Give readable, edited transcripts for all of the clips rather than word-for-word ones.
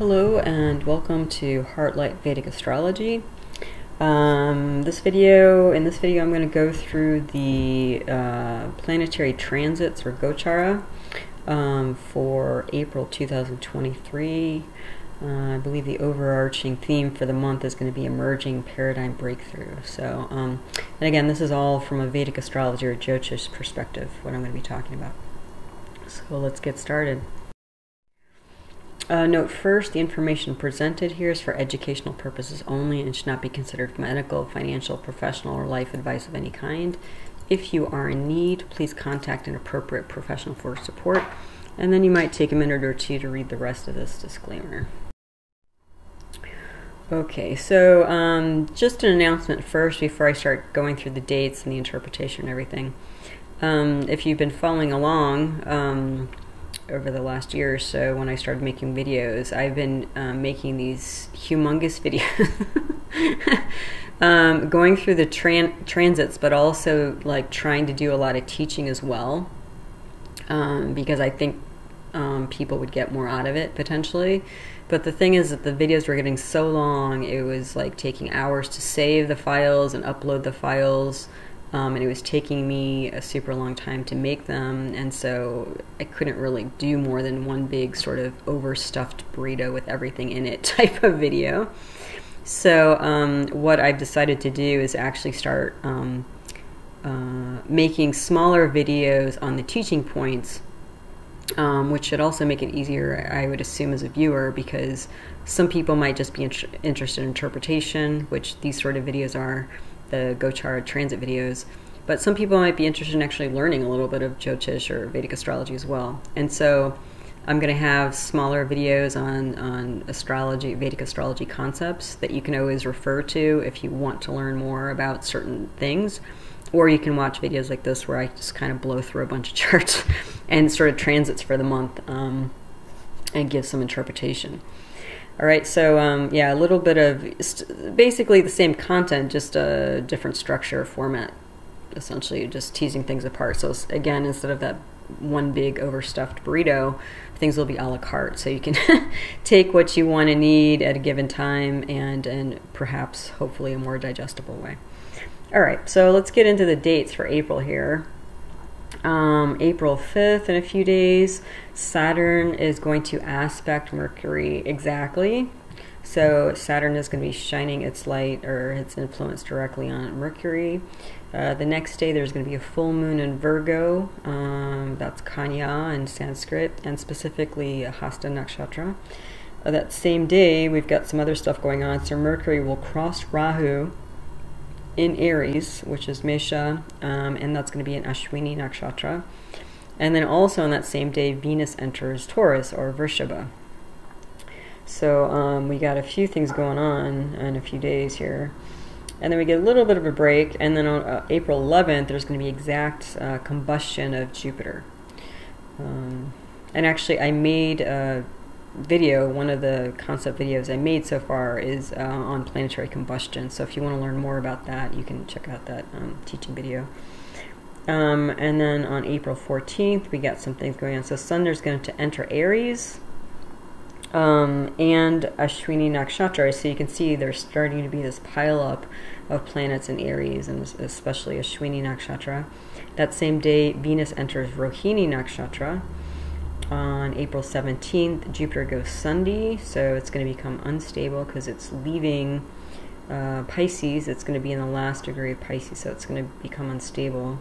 Hello and welcome to Heartlight Vedic Astrology. In this video I'm going to go through the planetary transits or gochara for April 2023. I believe the overarching theme for the month is going to be emerging paradigm breakthrough. So, and again, this is all from a Vedic astrology or Jyotish perspective, what I'm going to be talking about. So let's get started. Note first, the information presented here is for educational purposes only and should not be considered medical, financial, professional, or life advice of any kind. If you are in need, please contact an appropriate professional for support. And then you might take a minute or two to read the rest of this disclaimer. Okay, so just an announcement first before I start going through the dates and the interpretation and everything. If you've been following along over the last year or so when I started making videos, I've been making these humongous videos going through the transits, but also like trying to do a lot of teaching as well, because I think people would get more out of it potentially. But the thing is that the videos were getting so long, it was like taking hours to save the files and upload the files. And it was taking me a super long time to make them, and so I couldn't really do more than one big sort of overstuffed burrito with everything in it type of video. So what I've decided to do is actually start making smaller videos on the teaching points, which should also make it easier, I would assume, as a viewer, because some people might just be interested in interpretation, which these sort of videos are, the Gochara transit videos, but some people might be interested in actually learning a little bit of Jyotish or Vedic astrology as well. And so I'm going to have smaller videos on astrology, Vedic astrology concepts that you can always refer to if you want to learn more about certain things, or you can watch videos like this where I just kind of blow through a bunch of charts and sort of transits for the month and give some interpretation. All right, so yeah, a little bit of basically the same content, just a different structure, format, essentially just teasing things apart. So again, instead of that one big overstuffed burrito, things will be a la carte. So you can take what you want to need at a given time and perhaps hopefully a more digestible way. All right, so let's get into the dates for April here. April 5th, in a few days, Saturn is going to aspect Mercury exactly. So Saturn is going to be shining its light or its influence directly on Mercury. The next day there's going to be a full moon in Virgo. That's Kanya in Sanskrit, and specifically Hasta Nakshatra. That same day we've got some other stuff going on. So Mercury will cross Rahu in Aries, which is Mesha, and that's going to be in Ashwini Nakshatra. And then also on that same day, Venus enters Taurus or Vrishaba. So we got a few things going on in a few days here. And then we get a little bit of a break, and then on April 11th, there's going to be exact combustion of Jupiter. And actually, I made a video, one of the concept videos I made so far is on planetary combustion, so if you want to learn more about that, you can check out that teaching video. And then on April 14th, we got some things going on. So Sun is going to enter Aries and Ashwini Nakshatra, so you can see there's starting to be this pileup of planets in Aries, and especially Ashwini Nakshatra. That same day, Venus enters Rohini Nakshatra. On April 17th, Jupiter goes Sunday, so it's going to become unstable because it's leaving Pisces. It's going to be in the last degree of Pisces, so it's going to become unstable.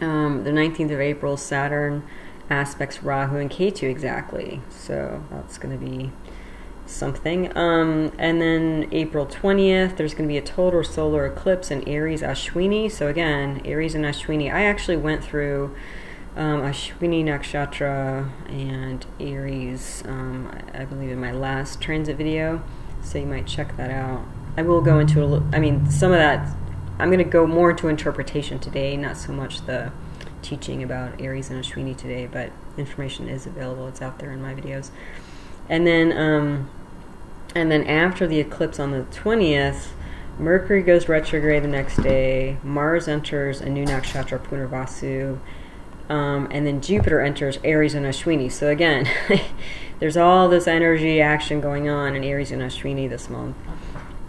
The 19th of April, Saturn aspects Rahu and Ketu exactly, so that's going to be something. And then April 20th, there's going to be a total solar eclipse in Aries Ashwini. So again, Aries and Ashwini. I actually went through Ashwini Nakshatra and Aries, I believe, in my last transit video, so you might check that out. I will go into a little, I mean, some of that, I'm going to go more into interpretation today, not so much the teaching about Aries and Ashwini today, but information is available, it's out there in my videos. And then after the eclipse on the 20th, Mercury goes retrograde the next day, Mars enters a new nakshatra, Punarvasu, and then Jupiter enters Aries and Ashwini. So again, there's all this energy action going on in Aries and Ashwini this month.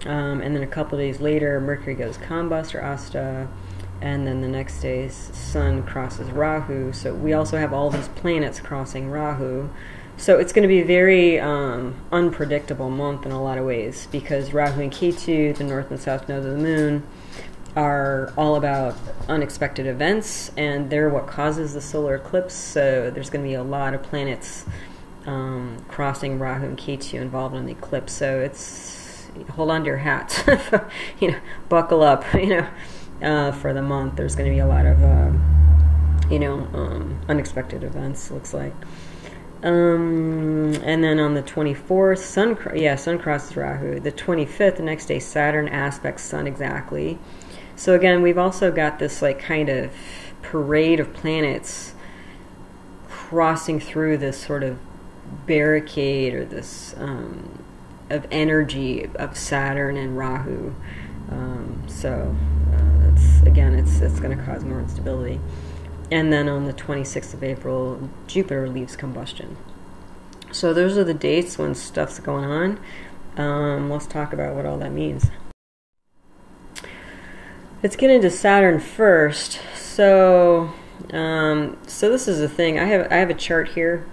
And then a couple of days later, Mercury goes combust or Hasta, and then the next day Sun crosses Rahu. So we also have all these planets crossing Rahu. So it's going to be a very unpredictable month in a lot of ways, because Rahu and Ketu, the north and south nodes of the moon, are all about unexpected events, and they're what causes the solar eclipse. So there's going to be a lot of planets crossing Rahu and Ketu involved in the eclipse. So it's, hold on to your hats, you know, buckle up, you know, for the month. There's going to be a lot of, you know, unexpected events, looks like. And then on the 24th, Sun crosses Rahu. The 25th, the next day, Saturn aspects Sun exactly. So again, we've also got this like kind of parade of planets crossing through this sort of barricade or this of energy of Saturn and Rahu. So it's, again, it's going to cause more instability. And then on the 26th of April, Jupiter leaves combustion. So those are the dates when stuff's going on. Let's talk about what all that means. Let's get into Saturn first. So, so this is the thing. I have a chart here.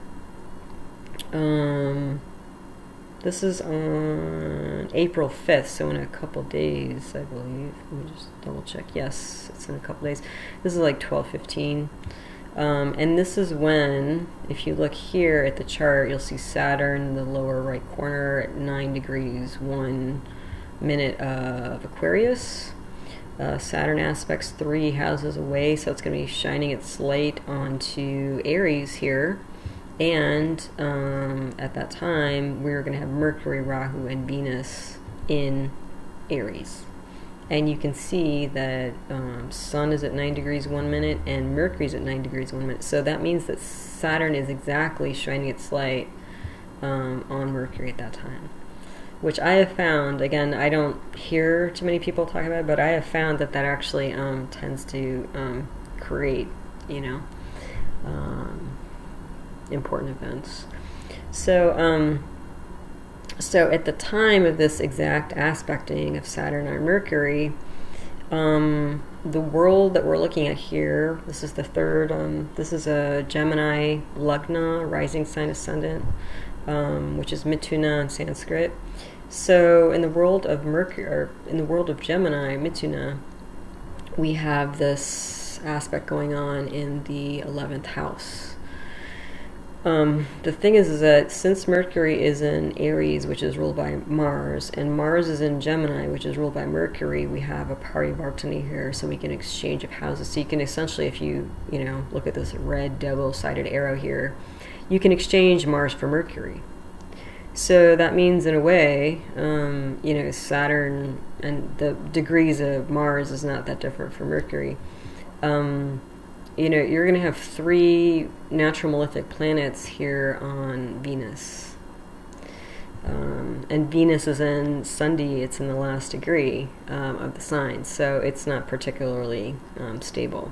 This is on April 5th, so in a couple days, I believe. Let me just double check. Yes, it's in a couple days. This is like 12:15, and this is when, if you look here at the chart, you'll see Saturn in the lower right corner at 9 degrees, 1 minute of Aquarius. Saturn aspects 3 houses away, so it's going to be shining its light onto Aries here, and at that time we were going to have Mercury, Rahu, and Venus in Aries. And you can see that Sun is at 9 degrees 1 minute and Mercury's at 9 degrees 1 minute, so that means that Saturn is exactly shining its light on Mercury at that time. Which I have found, again, I don't hear too many people talk about it, but I have found that that actually tends to create, you know, important events. So, so at the time of this exact aspecting of Saturn and Mercury, the world that we're looking at here, this is the third, this is a Gemini Lagna, rising sign ascendant, which is Mituna in Sanskrit. So in the world of Mercury, or in the world of Gemini, Mituna, we have this aspect going on in the 11th house. The thing is that since Mercury is in Aries, which is ruled by Mars, and Mars is in Gemini, which is ruled by Mercury, we have a Parivartana here, so we can exchange of houses. So you can essentially, if you, you know, look at this red double-sided arrow here, you can exchange Mars for Mercury. So that means, in a way, you know, Saturn and the degrees of Mars is not that different from Mercury. You know, you're going to have 3 natural malefic planets here on Venus. And Venus is in Sunday, it's in the last degree of the sign, so it's not particularly stable.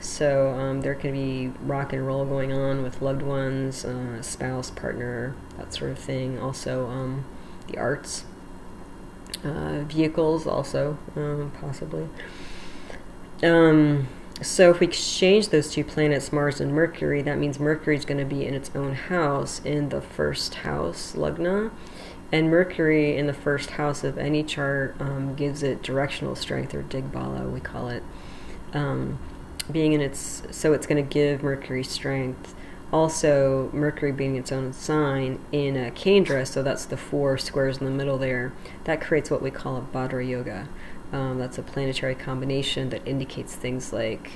So there could be rock and roll going on with loved ones, spouse, partner, that sort of thing. Also the arts, vehicles also, possibly. So if we exchange those 2 planets, Mars and Mercury, that means Mercury's going to be in its own house in the first house, Lagna. And Mercury in the first house of any chart gives it directional strength, or Digbala, we call it. Being in its, so it's going to give Mercury strength. Also, Mercury being its own sign in a Kendra, so that's the 4 squares in the middle there, that creates what we call a Bhadra Yoga. That's a planetary combination that indicates things like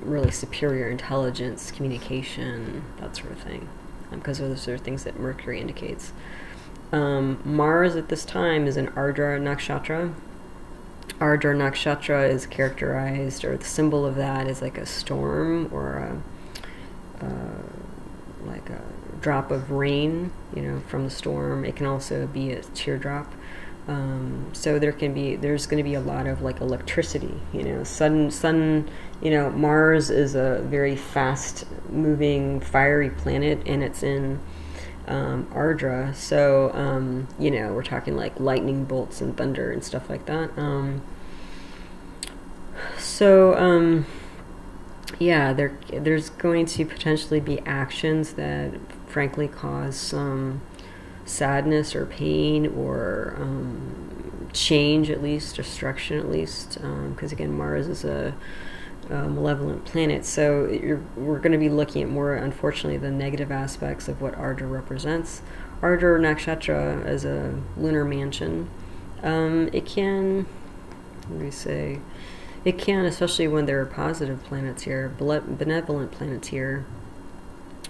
really superior intelligence, communication, that sort of thing, because those are things that Mercury indicates. Mars at this time is in Ardra Nakshatra. Ardra Nakshatra is characterized, or the symbol of that is like a storm, or a, like a drop of rain, you know, from the storm. It can also be a teardrop. So there's going to be a lot of like electricity, you know, sun, you know, Mars is a very fast moving, fiery planet, and it's in Ardra. So, you know, we're talking like lightning bolts and thunder and stuff like that. Yeah, there's going to potentially be actions that frankly cause some sadness or pain or change, at least, destruction, at least, because again, Mars is a malevolent planet, so we're going to be looking at more, unfortunately, the negative aspects of what Ardra represents. Ardra Nakshatra as a lunar mansion. It can, let me say, it can, especially when there are positive planets here, benevolent planets here,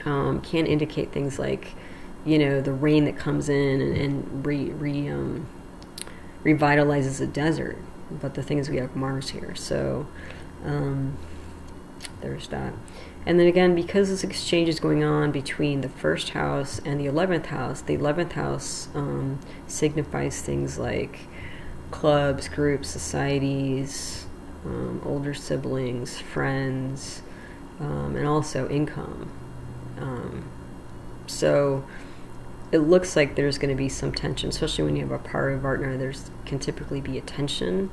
can indicate things like, you know, the rain that comes in and revitalizes a desert. But the thing is, we have Mars here, so there's that. And then again, because this exchange is going on between the first house and the 11th house, the 11th house signifies things like clubs, groups, societies, older siblings, friends, and also income. So it looks like there's going to be some tension, especially when you have a Parivartana. There's can typically be a tension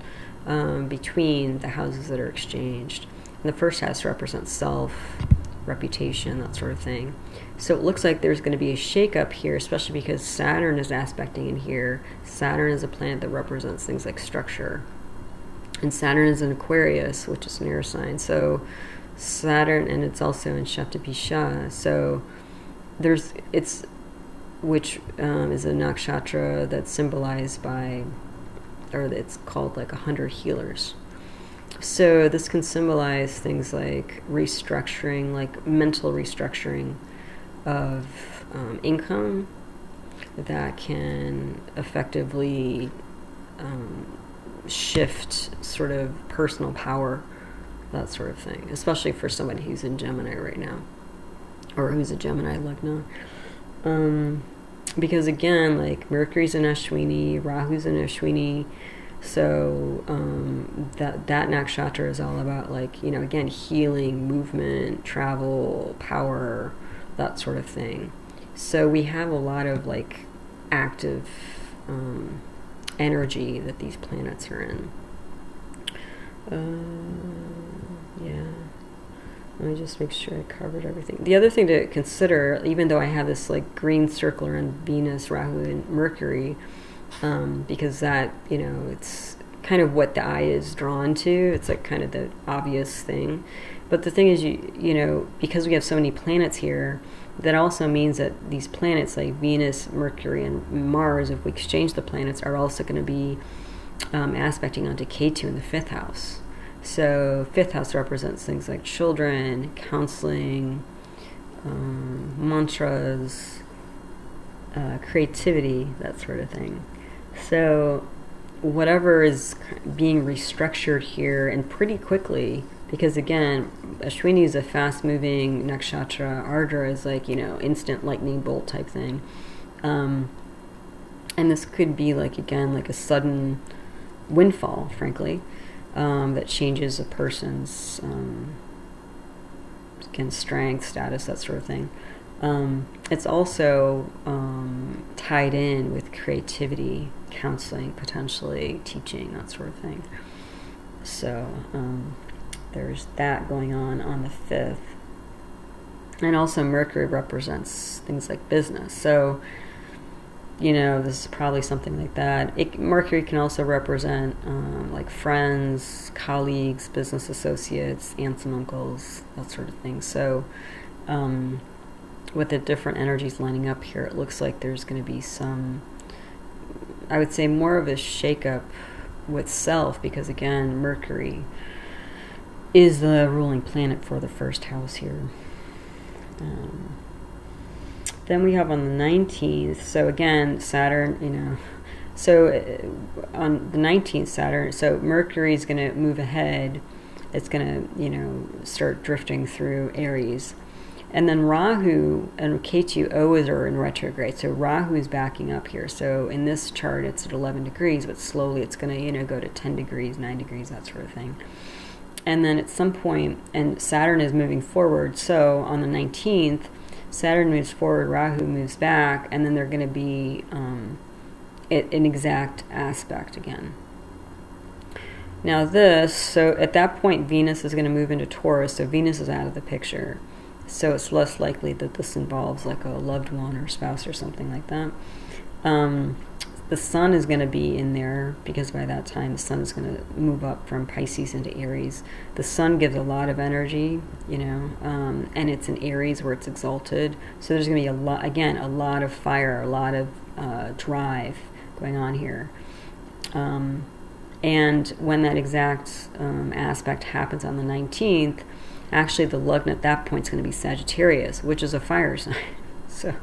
between the houses that are exchanged. And the first house represents self, reputation, that sort of thing. So it looks like there's going to be a shakeup here, especially because Saturn is aspecting in here. Saturn is a planet that represents things like structure. And Saturn is in Aquarius, which is an air sign. So Saturn, and it's also in Shaptapisha. So which is a nakshatra that's symbolized by, or it's called like 100 healers. So this can symbolize things like restructuring, like mental restructuring of income that can effectively shift sort of personal power, that sort of thing, especially for somebody who's in Gemini right now, or who's a Gemini Lagna. Because again, like Mercury's in Ashwini, Rahu's in Ashwini, so that nakshatra is all about, like, you know, again, healing, movement, travel, power, that sort of thing. So we have a lot of like active energy that these planets are in. Yeah. Let me just make sure I covered everything. The other thing to consider, even though I have this like green circle around Venus, Rahu, and Mercury, because that, you know, it's kind of what the eye is drawn to. It's like kind of the obvious thing. But the thing is, you know, because we have so many planets here, that also means that these planets like Venus, Mercury, and Mars, if we exchange the planets, are also going to be aspecting onto Ketu in the 5th house. So 5th house represents things like children, counseling, mantras, creativity, that sort of thing. So whatever is being restructured here, and pretty quickly, because again, Ashwini is a fast-moving nakshatra, Ardra is like, you know, instant lightning bolt type thing. And this could be like, again, like a sudden windfall, frankly. That changes a person's again, strength, status, that sort of thing. It's also tied in with creativity, counseling, potentially teaching, that sort of thing. So there's that going on the 5th. And also Mercury represents things like business. So, you know, this is probably something like that. Mercury can also represent like friends, colleagues, business associates, aunts and uncles, that sort of thing. So with the different energies lining up here, it looks like there's going to be some, I would say, more of a shakeup with self, because again, Mercury is the ruling planet for the first house here. Then we have on the 19th, so again, Saturn, you know, so on the 19th, Saturn, so Mercury is going to move ahead. It's going to, you know, start drifting through Aries. And then Rahu and Ketu always are in retrograde. So Rahu is backing up here. So in this chart, it's at 11 degrees, but slowly it's going to, you know, go to 10 degrees, 9 degrees, that sort of thing. And then at some point, and Saturn is moving forward. So on the 19th, Saturn moves forward, Rahu moves back, and then they're going to be an exact aspect again. Now this, so at that point, Venus is going to move into Taurus, so Venus is out of the picture. So it's less likely that this involves like a loved one or spouse or something like that. The Sun is going to be in there because by that time the Sun is going to move up from Pisces into Aries. The Sun gives a lot of energy, you know, and it's in Aries where it's exalted. So there's going to be a lot, again, a lot of fire, a lot of drive going on here. And when that exact aspect happens on the 19th, actually the Lagna at that point is going to be Sagittarius, which is a fire sign. So,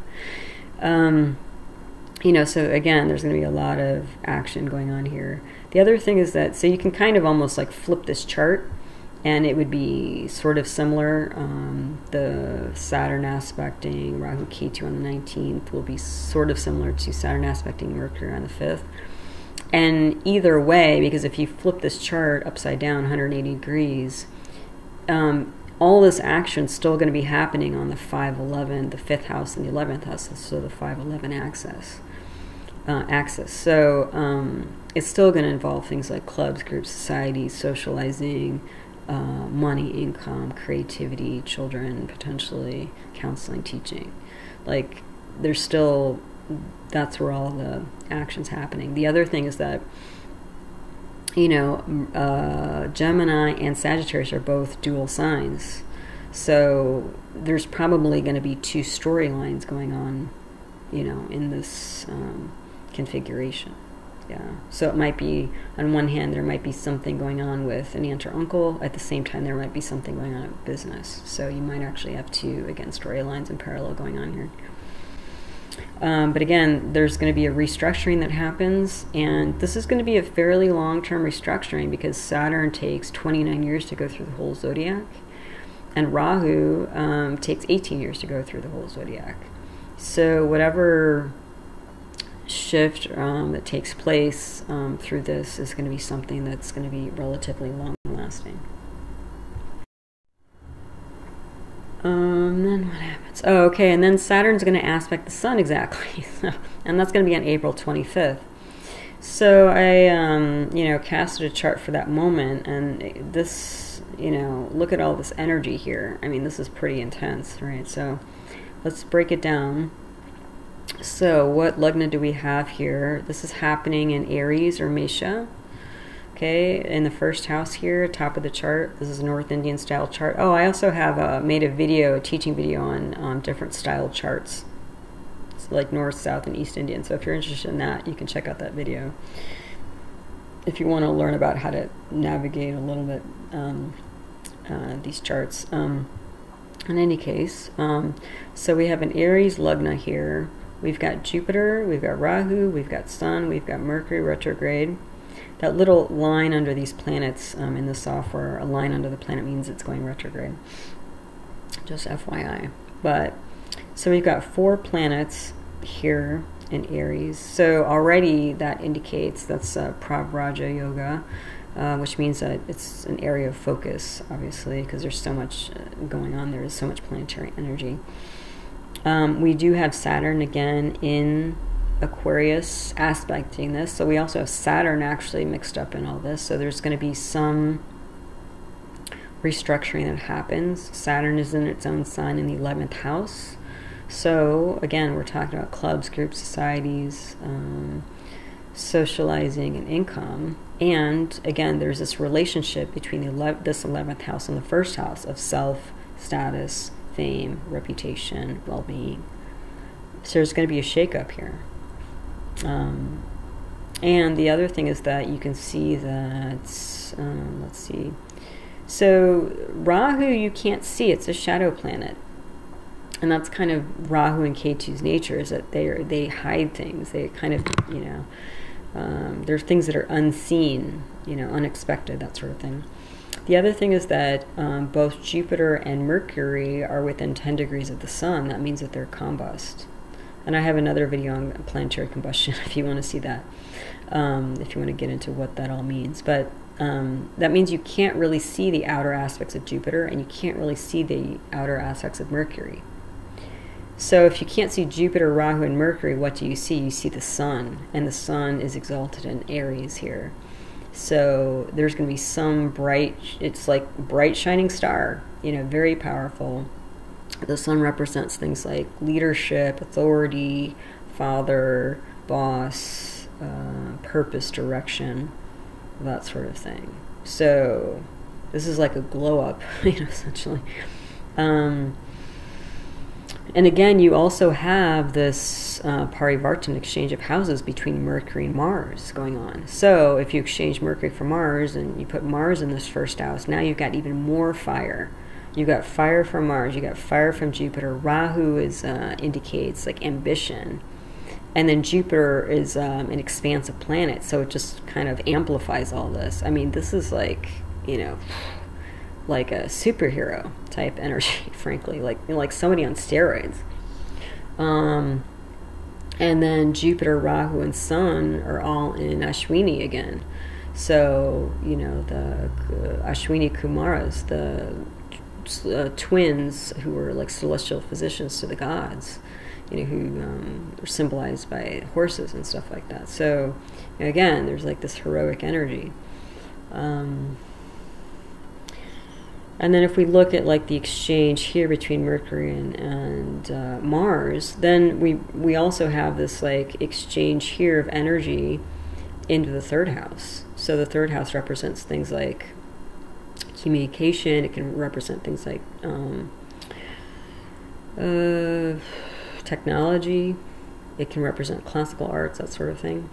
you know, so again, there's going to be a lot of action going on here. The other thing is that, so you can kind of almost like flip this chart and it would be sort of similar. The Saturn aspecting Rahu Ketu on the 19th will be sort of similar to Saturn aspecting Mercury on the 5th. And either way, because if you flip this chart upside down 180 degrees, all this action is still going to be happening on the 5-11, the 5th house and the 11th house, so the 5-11 axis. So it's still going to involve things like clubs, groups, society, socializing, money, income, creativity, children, potentially counseling, teaching. Like there's still, that's where all the action's happening. The other thing is that, you know, Gemini and Sagittarius are both dual signs. So there's probably going to be two storylines going on, you know, in this configuration. Yeah. So it might be, on one hand, there might be something going on with an aunt or uncle. At the same time, there might be something going on in business. So you might actually have two, again, storylines in parallel going on here. But again, there's going to be a restructuring that happens, and this is going to be a fairly long-term restructuring because Saturn takes 29 years to go through the whole zodiac, and Rahu takes 18 years to go through the whole zodiac. So whatever shift that takes place through this is going to be something that's going to be relatively long-lasting. Then what happens? Oh, okay, and then Saturn's going to aspect the Sun exactly, and that's going to be on April 25th. So I, you know, casted a chart for that moment, and this, you know, look at all this energy here. I mean, this is pretty intense, right? So let's break it down. So what Lagna do we have here? This is happening in Aries or Mesha. Okay, in the first house here, top of the chart. This is a North Indian style chart. Oh, I also have made a video, a teaching video on different style charts. It's like North, South, and East Indian. So if you're interested in that, you can check out that video. If you want to learn about how to navigate a little bit these charts. In any case, so we have an Aries Lagna here. We've got Jupiter, we've got Rahu, we've got Sun, we've got Mercury retrograde. That little line under these planets in the software, a line under the planet means it's going retrograde. Just FYI. But, so we've got 4 planets here in Aries. So already that indicates that's Pravraja Yoga, which means that it's an area of focus, obviously, because there's so much going on. There is so much planetary energy. We do have Saturn again in Aquarius aspecting this, so we also have Saturn actually mixed up in all this, so there's going to be some restructuring that happens. Saturn is in its own sign in the 11th house, so again we're talking about clubs, groups, societies, socializing, and income. And again, there's this relationship between this 11th house and the 1st house of self, status, fame, reputation, well-being. So there's going to be a shakeup here. And the other thing is that you can see that, let's see. So Rahu, you can't see, it's a shadow planet. And that's kind of Rahu and Ketu's nature, is that they hide things. They kind of, you know, there's things that are unseen, you know, unexpected, that sort of thing. The other thing is that both Jupiter and Mercury are within 10 degrees of the Sun. That means that they're combust. And I have another video on planetary combustion if you want to see that, if you want to get into what that all means. But that means you can't really see the outer aspects of Jupiter, and you can't really see the outer aspects of Mercury. So if you can't see Jupiter, Rahu, and Mercury, what do you see? You see the Sun, and the Sun is exalted in Aries here. So there's going to be some bright, it's like bright shining star, you know, very powerful. The Sun represents things like leadership, authority, father, boss, purpose, direction, that sort of thing. So this is like a glow up, you know, essentially. And again, you also have this Parivartana exchange of houses between Mercury and Mars going on. So if you exchange Mercury for Mars and you put Mars in this first house, now you've got even more fire. You've got fire from Mars. You've got fire from Jupiter. Rahu is, indicates like ambition. And then Jupiter is an expansive planet, so it just kind of amplifies all this. I mean, this is like, you know, like a superhero type energy, frankly, like somebody on steroids. And then Jupiter, Rahu, and Sun are all in Ashwini again. So, you know, the Ashwini Kumaras, the twins who were like celestial physicians to the gods, you know, who are symbolized by horses and stuff like that. So, you know, again, there's like this heroic energy. And then if we look at like the exchange here between Mercury and Mars, then we also have this like exchange here of energy into the third house. So the third house represents things like communication. It can represent things like technology. It can represent classical arts, that sort of thing.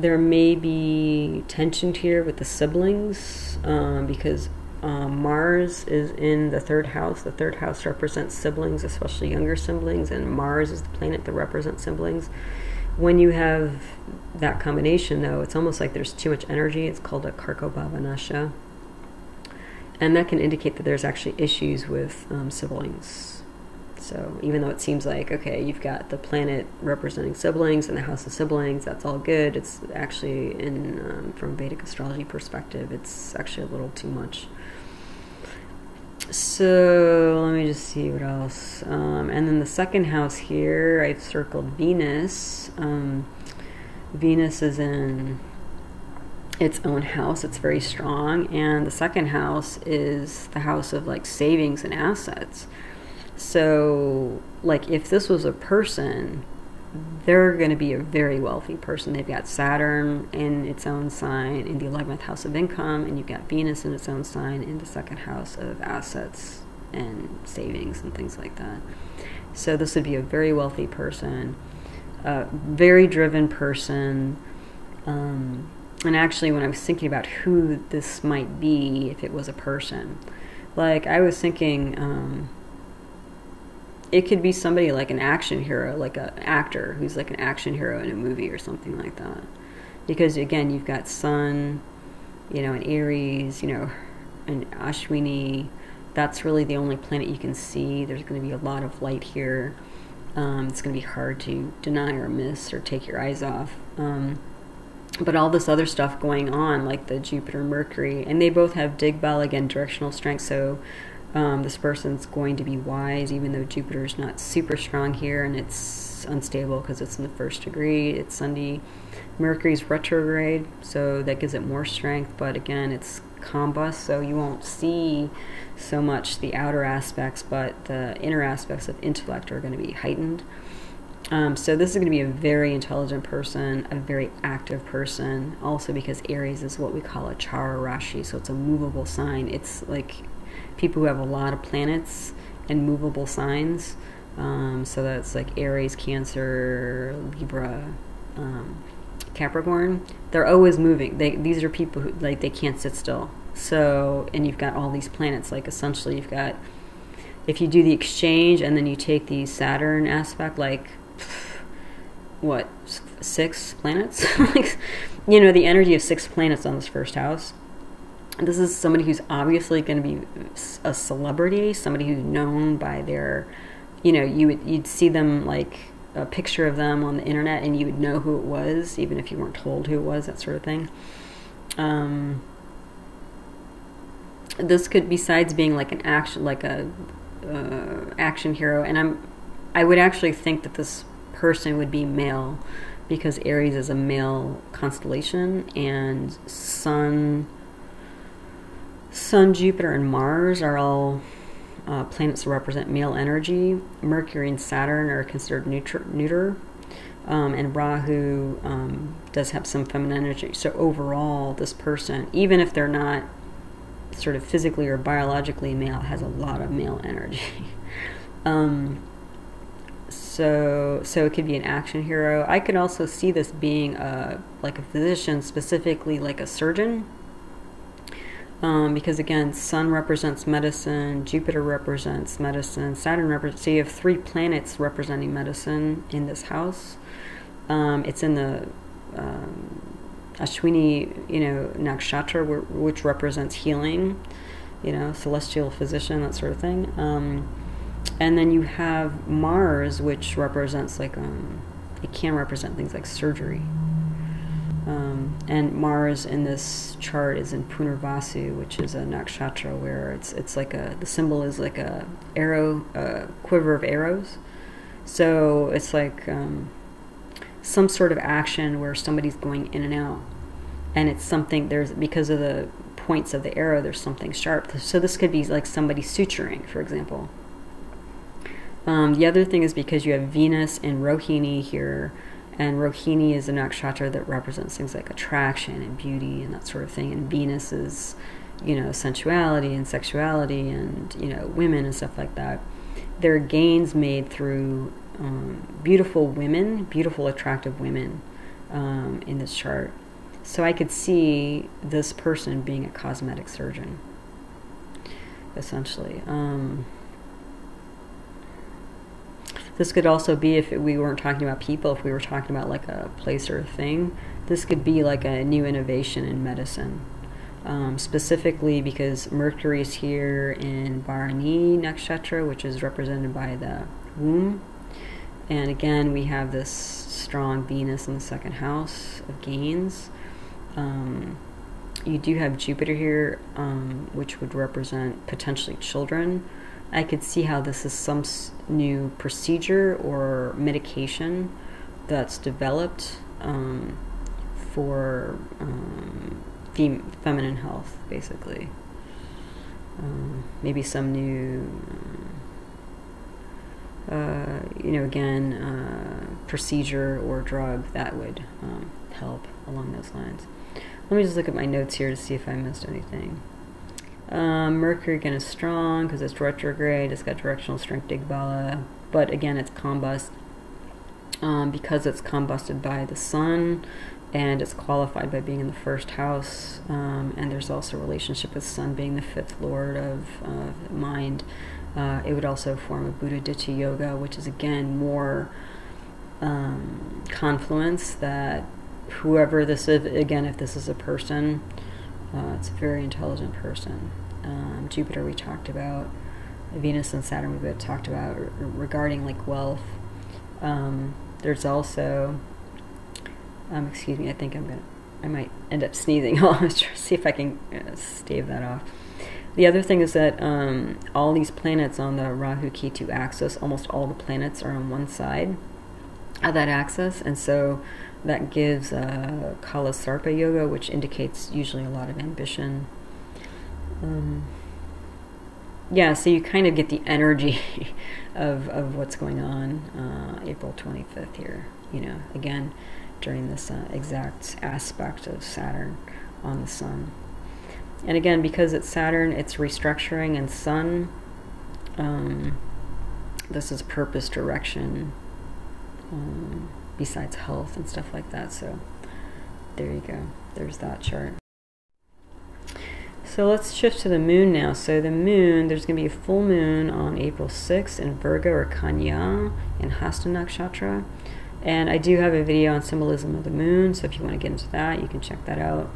There may be tension here with the siblings because Mars is in the third house. The third house represents siblings, especially younger siblings, and Mars is the planet that represents siblings. When you have that combination, though, it's almost like there's too much energy. It's called a Karkobhavanasha. And that can indicate that there's actually issues with siblings. So even though it seems like, okay, you've got the planet representing siblings and the house of siblings, that's all good. It's actually, in from Vedic astrology perspective, it's actually a little too much. So let me just see what else. And then the second house here, I've circled Venus. Venus is in its own house. It's very strong. And the second house is the house of like savings and assets. So, like, if this was a person, they're going to be a very wealthy person. They've got Saturn in its own sign in the 11th house of income, and you've got Venus in its own sign in the second house of assets and savings and things like that. So this would be a very wealthy person, a very driven person. And actually, when I was thinking about who this might be if it was a person, like, I was thinking... it could be somebody like an action hero, like an actor who's like an action hero in a movie or something like that. Because again, you've got Sun, you know, and Aries, you know, and Ashwini. That's really the only planet you can see. There's going to be a lot of light here. It's going to be hard to deny or miss or take your eyes off. But all this other stuff going on, like the Jupiter, Mercury, and they both have Digbal, again, directional strength. So this person's going to be wise, even though Jupiter's not super strong here and it's unstable because it's in the first degree. It's Sunday. Mercury's retrograde, so that gives it more strength, but again, it's combust, so you won't see so much the outer aspects, but the inner aspects of intellect are going to be heightened. So this is going to be a very intelligent person, a very active person, also because Aries is what we call a Chara Rashi, so it's a movable sign. It's like people who have a lot of planets and movable signs, so that's like Aries, Cancer, Libra, Capricorn. They're always moving. These are people who, like, they can't sit still. So, and you've got all these planets, like, essentially you've got, if you do the exchange and then you take the Saturn aspect, like, what, 6 planets? Like, you know, the energy of 6 planets on this first house. This is somebody who's obviously going to be a celebrity, somebody who's known by their, you know, you'd see them, like a picture of them on the internet, and you would know who it was, even if you weren't told who it was, that sort of thing. This could, besides being like an action, like a action hero, and I would actually think that this person would be male, because Aries is a male constellation, and Sun, Jupiter, and Mars are all planets that represent male energy. Mercury and Saturn are considered neuter, and Rahu does have some feminine energy. So overall, this person, even if they're not sort of physically or biologically male, has a lot of male energy. So it could be an action hero. I could also see this being like a physician, specifically like a surgeon. Because again, Sun represents medicine, Jupiter represents medicine, Saturn represents, so you have three planets representing medicine in this house. It's in the Ashwini, you know, Nakshatra, which represents healing, you know, celestial physician, that sort of thing. And then you have Mars, which represents like, it can represent things like surgery. And Mars in this chart is in Punarvasu, which is a nakshatra where it's like the symbol is like a arrow, a quiver of arrows. So it's like some sort of action where somebody's going in and out, and it's something because of the points of the arrow, there's something sharp. So this could be like somebody suturing, for example. The other thing is because you have Venus and Rohini here. And Rohini is a nakshatra that represents things like attraction and beauty and that sort of thing. And Venus is, you know, sensuality and sexuality and, you know, women and stuff like that. There are gains made through beautiful women, beautiful, attractive women in this chart. So I could see this person being a cosmetic surgeon, essentially. This could also be, if we weren't talking about people, if we were talking about like a place or a thing, this could be like a new innovation in medicine. Specifically because Mercury is here in Bharini Nakshatra, which is represented by the womb. And again, we have this strong Venus in the second house of gains. You do have Jupiter here, which would represent potentially children. I could see how this is some new procedure or medication that's developed for feminine health, basically. Maybe some new, you know, again, procedure or drug that would help along those lines. Let me just look at my notes here to see if I missed anything. Mercury again is strong because it's retrograde. It's got directional strength digbala, but again it's combust because it's combusted by the Sun, and it's qualified by being in the first house, and there's also a relationship with Sun being the fifth lord of mind. It would also form a Buddha Ditya yoga, which is again more confluence, that whoever this is, again, if this is a person, it's a very intelligent person. Jupiter we talked about. Venus and Saturn we both talked about regarding like wealth. There's also, excuse me, I think I might end up sneezing. I'll try to see if I can stave that off. The other thing is that all these planets on the Rahu Ketu axis, almost all the planets are on one side of that axis, and so that gives Kala Sarpa yoga, which indicates usually a lot of ambition. Yeah, so you kind of get the energy of what's going on April 25th here, you know, again, during this exact aspect of Saturn on the Sun. And again, because it's Saturn, it's restructuring, and Sun, this is purpose, direction, besides health and stuff like that. So there you go, there's that chart. So let's shift to the moon now. So the moon, there's going to be a full moon on April 6th in Virgo or Kanya in Hasta Nakshatra. And I do have a video on symbolism of the moon, so if you want to get into that, you can check that out.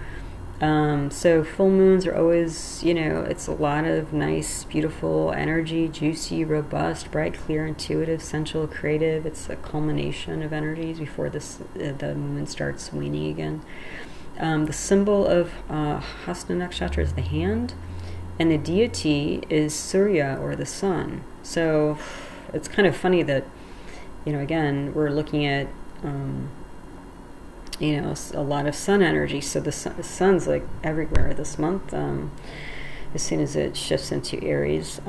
So full moons are always, you know, it's a lot of nice, beautiful energy, juicy, robust, bright, clear, intuitive, sensual, creative. It's a culmination of energies before this, the moon starts waning again. The symbol of Hasta Nakshatra is the hand, and the deity is Surya, or the sun. So it's kind of funny that, you know, again, we're looking at, you know, a lot of sun energy. So the sun's like everywhere this month, as soon as it shifts into Aries.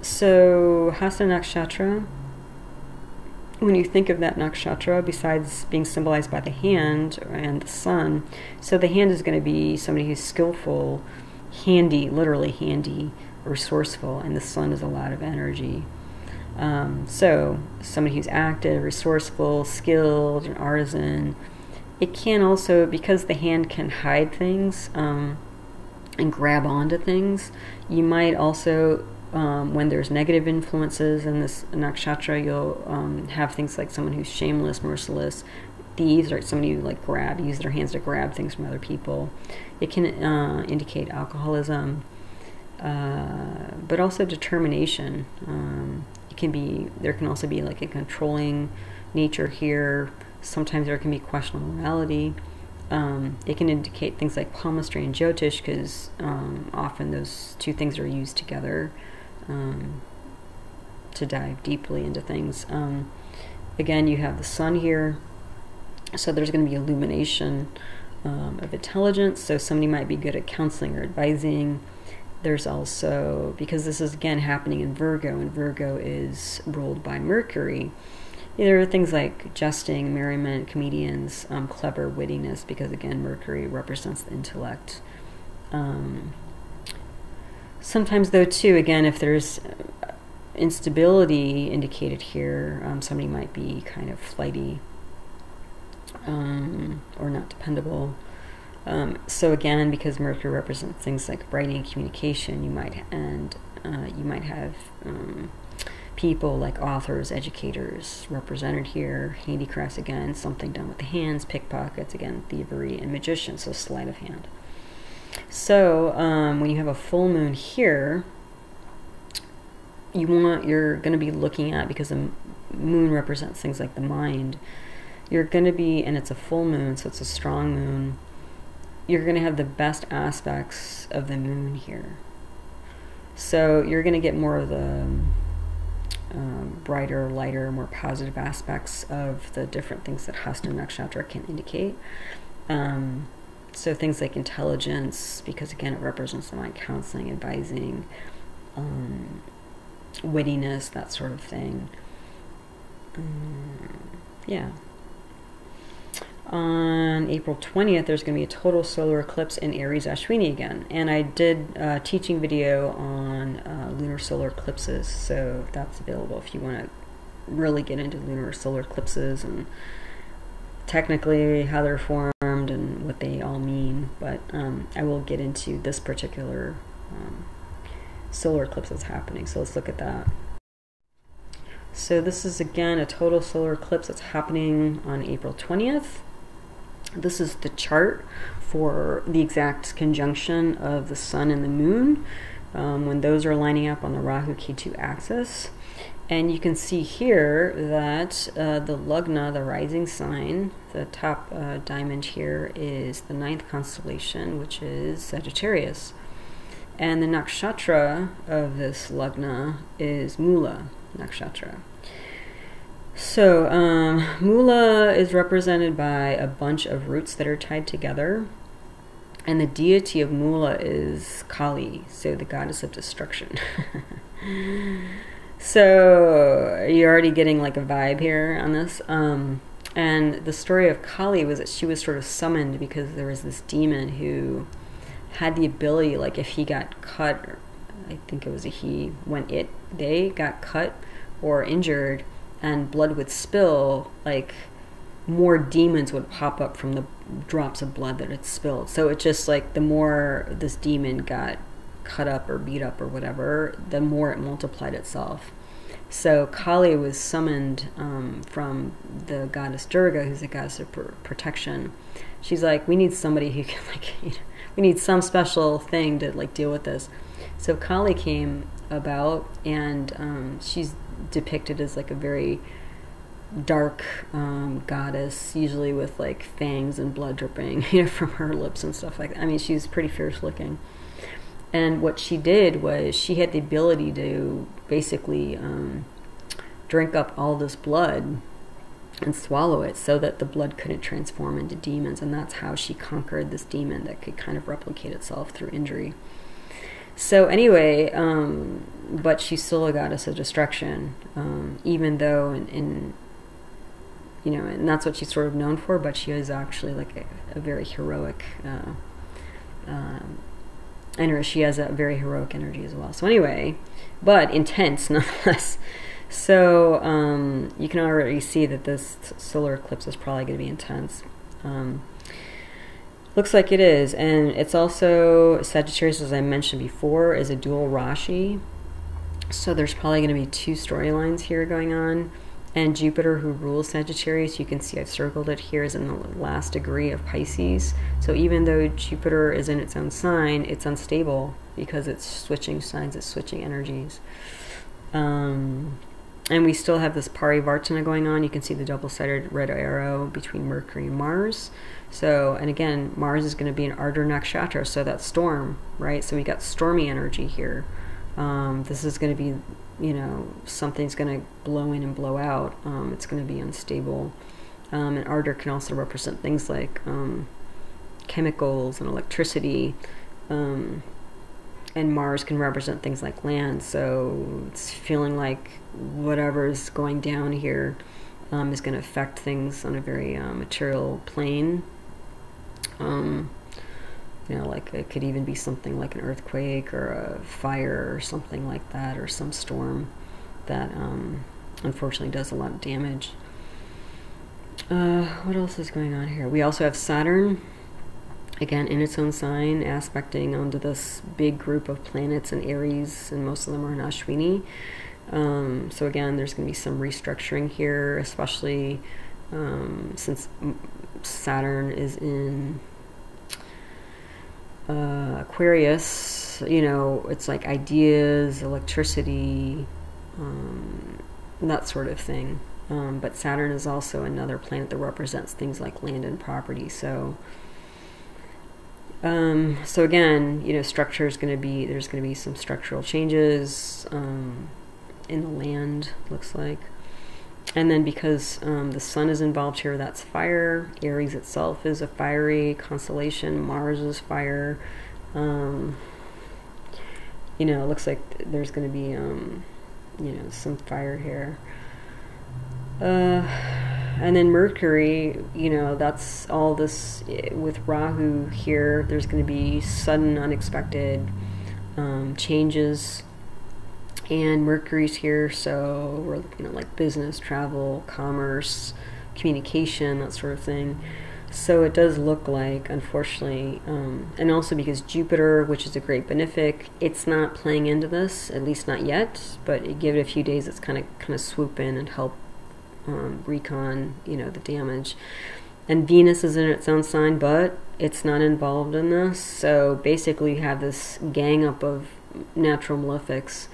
So Hasta Nakshatra, when you think of that nakshatra, besides being symbolized by the hand and the sun, so the hand is going to be somebody who's skillful, handy, literally handy, resourceful, and the sun is a lot of energy. So somebody who's active, resourceful, skilled, an artisan. It can also, because the hand can hide things and grab onto things, you might also, when there's negative influences in this nakshatra, you'll have things like someone who's shameless, merciless, thieves, or somebody who like use their hands to grab things from other people. It can indicate alcoholism, but also determination. There can also be like a controlling nature here. Sometimes there can be questionable morality. It can indicate things like palmistry and jyotish, because often those two things are used together to dive deeply into things. Again, you have the sun here, so there's going to be illumination of intelligence. So somebody might be good at counseling or advising. There's also, because this is again happening in Virgo, and Virgo is ruled by Mercury, there are things like jesting, merriment, comedians, clever, wittiness, because again Mercury represents the intellect. Sometimes though too, again, if there's instability indicated here, somebody might be kind of flighty or not dependable. So again, because Mercury represents things like writing and communication, you might have people like authors, educators represented here, handicrafts, again, something done with the hands, pickpockets, again, thievery, and magicians, so sleight of hand. So when you have a full moon here, you're going to be looking at, because the moon represents things like the mind, you're going to be, and it's a full moon, so it's a strong moon, you're going to have the best aspects of the moon here. So you're going to get more of the brighter, lighter, more positive aspects of the different things that Hasta Nakshatra can indicate. So things like intelligence, because again, it represents the mind, counseling, advising, wittiness, that sort of thing. Yeah. On April 20th, there's going to be a total solar eclipse in Aries Ashwini again. And I did a teaching video on lunar solar eclipses, so that's available if you want to really get into lunar solar eclipses and technically how they're formed and what they all mean. But I will get into this particular solar eclipse that's happening, so let's look at that. So this is, again, a total solar eclipse that's happening on April 20th. This is the chart for the exact conjunction of the sun and the moon, when those are lining up on the Rahu Ketu axis. And you can see here that the Lagna, the rising sign, the top diamond here is the 9th constellation, which is Sagittarius. And the nakshatra of this Lagna is Mula Nakshatra. So Mula is represented by a bunch of roots that are tied together, and the deity of Mula is Kali, so the goddess of destruction. So you're already getting like a vibe here on this. And the story of Kali was that she was sort of summoned because there was this demon who had the ability, like if he got cut, I think it was a he, when they got cut or injured and blood would spill, like more demons would pop up from the drops of blood that had spilled. So it's just like the more this demon got cut up or beat up or whatever, the more it multiplied itself. So Kali was summoned from the goddess Durga, who's the goddess of protection, she's like, we need somebody who can, like, you know, we need some special thing to like deal with this. So Kali came about, and she's depicted as like a very dark goddess, usually with like fangs and blood dripping, you know, from her lips and stuff like that. I mean, she's pretty fierce looking. And what she did was she had the ability to basically drink up all this blood and swallow it so that the blood couldn't transform into demons. And that's how she conquered this demon that could kind of replicate itself through injury. So anyway, but she's still a goddess of destruction, even though in you know, and that's what she's sort of known for, but she is actually like a very heroic, anyway, she has a very heroic energy as well. So anyway, but intense nonetheless. So you can already see that this solar eclipse is probably going to be intense. Looks like it is, and it's also Sagittarius, as I mentioned before, is a dual Rashi. So there's probably going to be two storylines here going on. And Jupiter, who rules Sagittarius, you can see I've circled it here, is in the last degree of Pisces. So even though Jupiter is in its own sign, it's unstable because it's switching signs, it's switching energies. And we still have this Parivartana going on. You can see the double-sided red arrow between Mercury and Mars. So, and again, Mars is going to be an Ardra Nakshatra, so that's storm, right? So we got stormy energy here. This is going to be, you know, something's going to blow in and blow out. It's going to be unstable. And Ardra can also represent things like chemicals and electricity. And Mars can represent things like land. So it's feeling like whatever's going down here is going to affect things on a very material plane. You know, like it could even be something like an earthquake or a fire or something like that, or some storm that unfortunately does a lot of damage. What else is going on here? We also have Saturn, again in its own sign, aspecting onto this big group of planets in Aries, and most of them are in Ashwini. So again, there's going to be some restructuring here, especially since Saturn is in Aquarius. You know, it's like ideas, electricity, that sort of thing. But Saturn is also another planet that represents things like land and property. So so again, you know, structure is going to be, there's going to be some structural changes in the land, looks like. And then because the Sun is involved here, that's fire. Aries itself is a fiery constellation. Mars is fire. You know, it looks like there's going to be, you know, some fire here. And then Mercury, you know, that's all this, with Rahu here, there's going to be sudden, unexpected changes. And Mercury's here, so we're looking at like business, travel, commerce, communication, that sort of thing. So it does look like, unfortunately, and also because Jupiter, which is a great benefic, it's not playing into this, at least not yet, but give it a few days, it's kind of swoop in and help recon, you know, the damage. And Venus is in its own sign, but it's not involved in this. So basically you have this gang up of natural malefics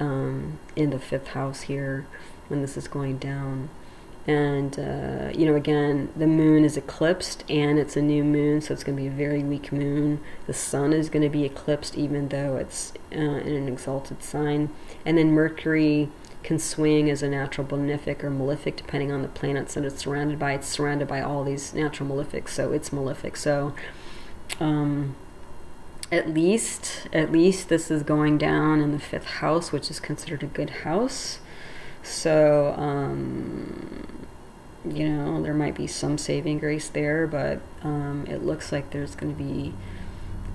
in the fifth house here when this is going down. And you know, again, the moon is eclipsed, and it's a new moon, so it's going to be a very weak moon. The Sun is going to be eclipsed, even though it's in an exalted sign. And then Mercury can swing as a natural benefic or malefic depending on the planets that it's surrounded by. It's surrounded by all these natural malefics, so it's malefic. So at least this is going down in the fifth house, which is considered a good house. So you know, there might be some saving grace there, but it looks like there's going to be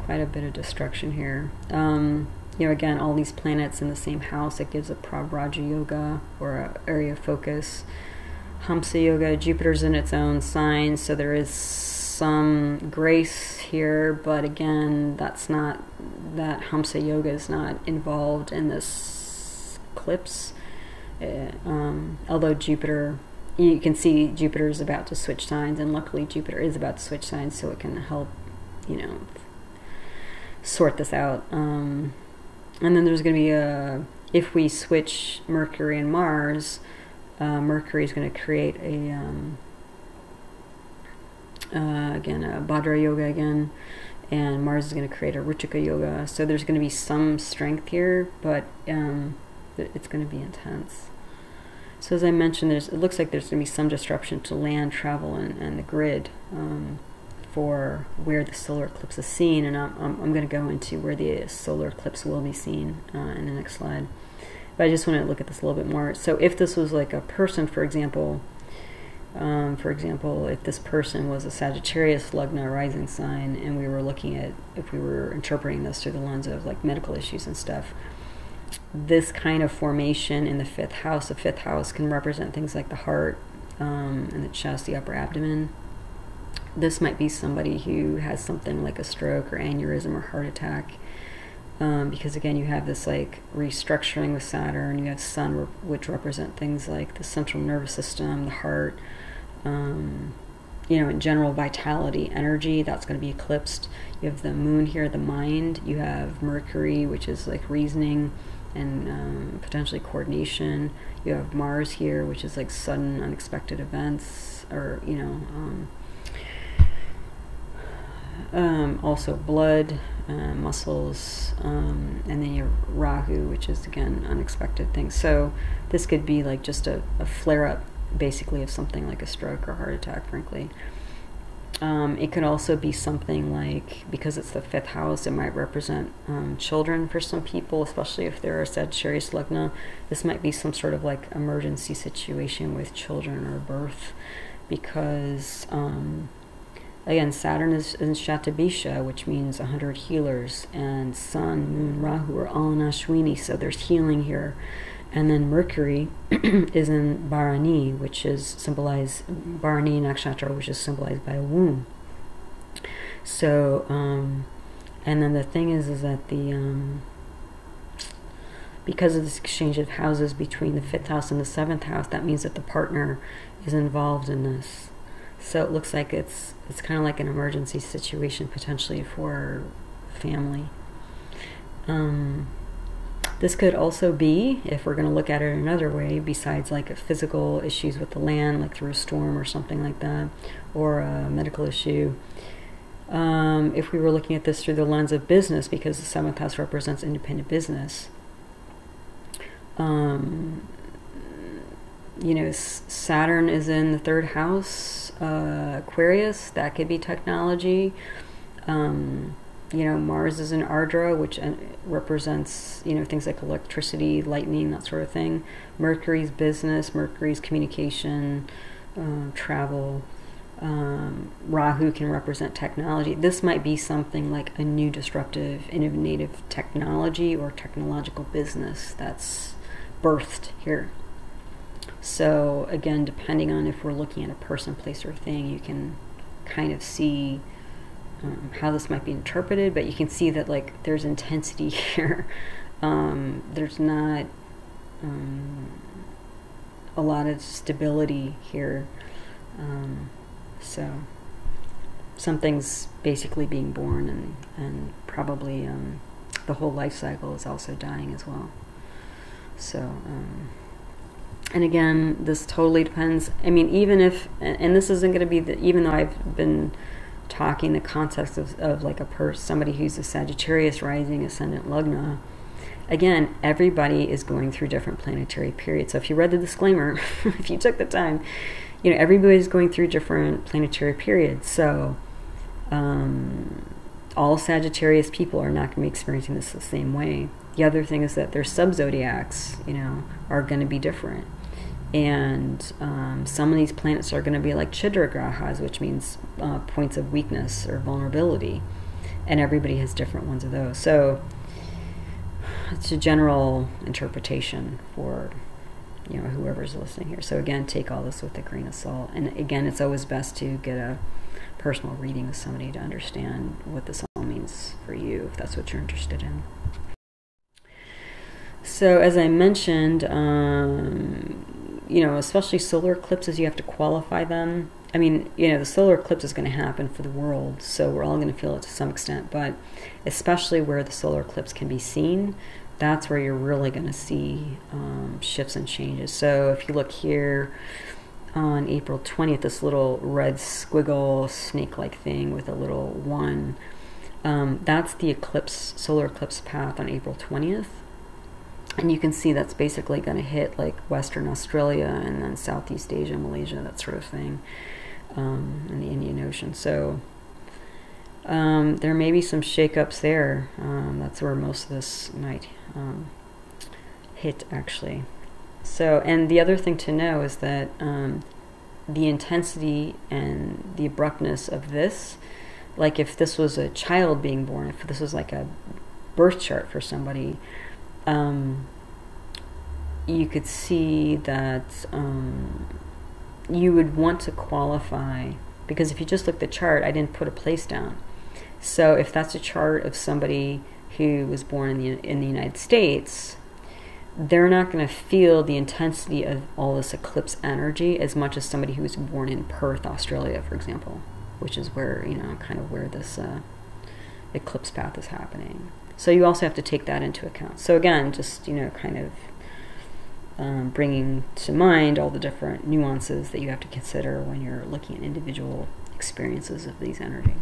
quite a bit of destruction here. You know, again, all these planets in the same house, it gives a Pravraja Yoga, or a area of focus. Hamsa Yoga, Jupiter's in its own sign, so there is some grace here, but again, that's not, that Hamsa Yoga is not involved in this eclipse. Although Jupiter you can see Jupiter is about to switch signs, and luckily Jupiter is about to switch signs, so it can help, you know, sort this out. And then there's going to be a, if we switch Mercury and Mars, Mercury is going to create a, again, a Bhadra Yoga again, and Mars is going to create a Ruchika Yoga. So there's going to be some strength here, but it's going to be intense. So as I mentioned, there's, it looks like there's going to be some disruption to land travel and the grid for where the solar eclipse is seen, and I'm going to go into where the solar eclipse will be seen in the next slide. But I just want to look at this a little bit more. So if this was like a person, for example, if this person was a Sagittarius Lagna rising sign, and we were looking at, if we were interpreting this through the lens of like medical issues and stuff, this kind of formation in the fifth house, the fifth house can represent things like the heart and the chest, the upper abdomen. This might be somebody who has something like a stroke or aneurysm or heart attack, because again, you have this like restructuring with Saturn. You have Sun, which represent things like the central nervous system, the heart, you know, in general vitality, energy. That's going to be eclipsed. You have the Moon here, the mind. You have Mercury, which is like reasoning and potentially coordination. You have Mars here, which is like sudden unexpected events, or you know, also blood, muscles, and then you have Rahu, which is again unexpected things. So this could be like just a flare-up basically of something like a stroke or heart attack, frankly. It could also be something like, because it's the fifth house, it might represent children for some people, especially if they're a Sagittarius Lagna. This might be some sort of like emergency situation with children or birth, because again, Saturn is in Shatabisha, which means 100 healers, and Sun, Moon, Rahu are all in Ashwini, so there's healing here. And then Mercury is in Bharani, which is symbolized, Bharani Nakshatra, which is symbolized by a womb. So, and then the thing is that the, because of this exchange of houses between the fifth house and the seventh house, that means that the partner is involved in this. So it looks like it's kind of like an emergency situation potentially for family. This could also be, if we're going to look at it another way, besides like physical issues with the land, like through a storm or something like that, or a medical issue. If we were looking at this through the lens of business, because the seventh house represents independent business, you know, Saturn is in the third house, Aquarius, that could be technology. You know, Mars is in Ardra, which represents, you know, things like electricity, lightning, that sort of thing. Mercury's business, Mercury's communication, travel. Rahu can represent technology. This might be something like a new disruptive, innovative technology or technological business that's birthed here. So again, depending on if we're looking at a person, place, or thing, you can kind of see how this might be interpreted, but you can see that like there's intensity here. There's not a lot of stability here. So something's basically being born, and probably the whole life cycle is also dying as well. So and again, this totally depends. I mean, even if, and this isn't going to be the, even though I've been talking the context of like a somebody who's a Sagittarius rising ascendant Lagna, again, everybody is going through different planetary periods. So if you read the disclaimer, if you took the time, you know, everybody's going through different planetary periods. So all Sagittarius people are not going to be experiencing this the same way. The other thing is that their subzodiacs, you know, are going to be different. And some of these planets are going to be like Chidragrahas, which means points of weakness or vulnerability, and everybody has different ones of those. So it's a general interpretation for, you know, whoever's listening here. So again, take all this with a grain of salt, and again, it's always best to get a personal reading with somebody to understand what this all means for you, if that's what you're interested in. So as I mentioned, you know, especially solar eclipses, you have to qualify them. I mean, you know, the solar eclipse is going to happen for the world, so we're all going to feel it to some extent, but especially where the solar eclipse can be seen, that's where you're really going to see shifts and changes. So if you look here on April 20th, this little red squiggle snake-like thing with a little one, that's the eclipse, solar eclipse path on April 20th. And you can see that's basically going to hit like Western Australia and then Southeast Asia, Malaysia, that sort of thing, and the Indian Ocean. So there may be some shakeups there. That's where most of this might hit, actually. So, and the other thing to know is that the intensity and the abruptness of this, like if this was a child being born, if this was like a birth chart for somebody, you could see that you would want to qualify, because if you just look at the chart, I didn't put a place down. So if that's a chart of somebody who was born in the United States, they're not going to feel the intensity of all this eclipse energy as much as somebody who was born in Perth, Australia, for example, which is where, you know, kind of where this eclipse path is happening. So you also have to take that into account. So again, just, you know, kind of bringing to mind all the different nuances that you have to consider when you're looking at individual experiences of these energy.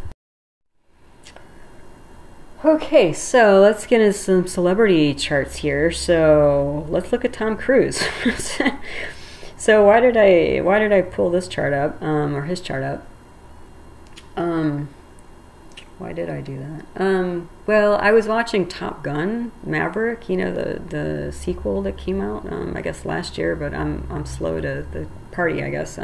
Okay, so let's get into some celebrity charts here. So let's look at Tom Cruise. So why did I pull this chart up, or his chart up? Why did I do that? Well, I was watching Top Gun, Maverick, you know, the sequel that came out, I guess last year, but I'm slow to the party, I guess.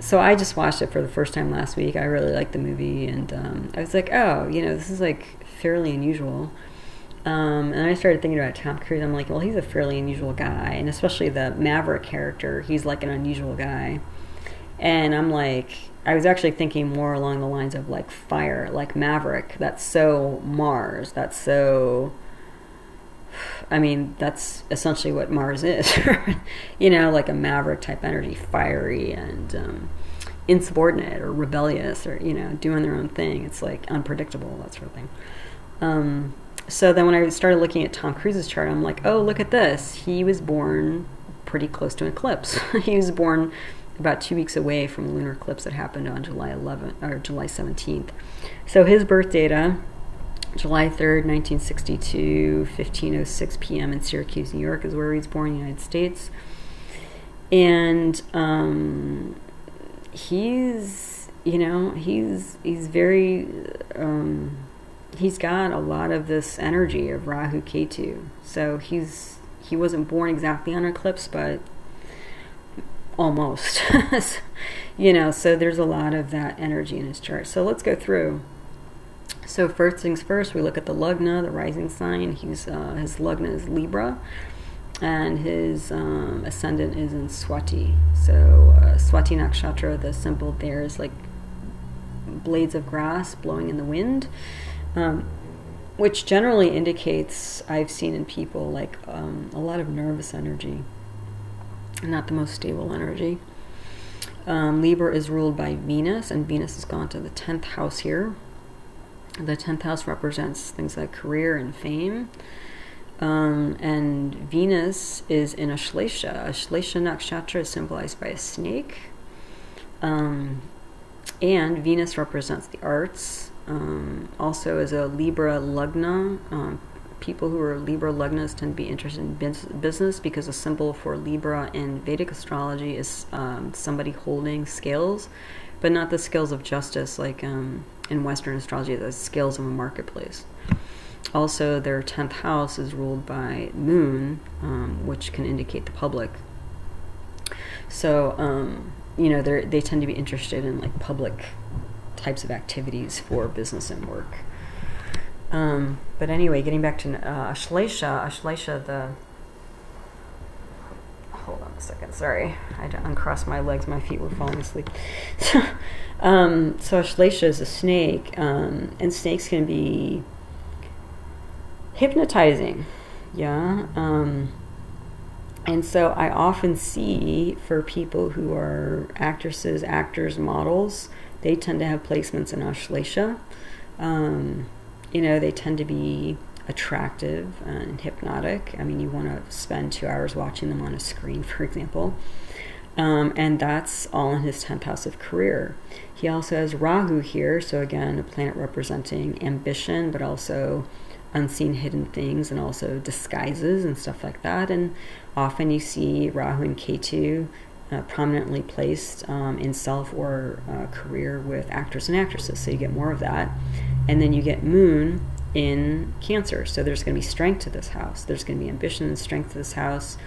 So I just watched it for the first time last week. I really liked the movie, and I was like, oh, you know, this is like fairly unusual. And I started thinking about Tom Cruise. I'm like, well, he's a fairly unusual guy, and especially the Maverick character, he's like an unusual guy. And I'm like, I was actually thinking more along the lines of like fire, like Maverick. That's so Mars. That's so, I mean, that's essentially what Mars is, you know, like a Maverick type energy, fiery and insubordinate or rebellious or, you know, doing their own thing. It's like unpredictable, that sort of thing. So then when I started looking at Tom Cruise's chart, I'm like, oh, look at this. He was born pretty close to an eclipse. He was born about 2 weeks away from a lunar eclipse that happened on July 11th or July 17th. So his birth data, July 3rd, 1962, 15:06 p.m. in Syracuse, New York, is where he's born in the United States. And he's, you know, he's very, he's got a lot of this energy of Rahu, Ketu. So he wasn't born exactly on an eclipse, but almost. You know, so there's a lot of that energy in his chart. So let's go through. So first things first, we look at the Lagna, the rising sign. He's his Lagna is Libra, and his ascendant is in Swati. So Swati Nakshatra, the symbol there is like blades of grass blowing in the wind, which generally indicates, I've seen in people, like a lot of nervous energy. Not the most stable energy. Libra is ruled by Venus, and Venus has gone to the 10th house here. The 10th house represents things like career and fame. And Venus is in Ashlesha. Ashlesha Nakshatra is symbolized by a snake. And Venus represents the arts. Also is a Libra Lagna. People who are Libra Lagnas tend to be interested in business, because a symbol for Libra in Vedic astrology is somebody holding scales, but not the scales of justice like in Western astrology, the scales of a marketplace. Also, their 10th house is ruled by Moon, which can indicate the public. So, you know, they tend to be interested in like public types of activities for business and work. But anyway, getting back to Ashlesha, hold on a second, sorry, I had to uncross my legs, my feet were falling asleep. So Ashlesha is a snake, and snakes can be hypnotizing, yeah, And so I often see for people who are actresses, actors, models, they tend to have placements in Ashlesha. You know, they tend to be attractive and hypnotic. I mean, you want to spend 2 hours watching them on a screen, for example. And that's all in his 10th house of career. He also has Rahu here. So again, a planet representing ambition, but also unseen hidden things and also disguises and stuff like that. And often you see Rahu and Ketu prominently placed in self or career with actors and actresses. So you get more of that. And then you get Moon in Cancer. So there's going to be strength to this house. There's going to be ambition and strength to this house.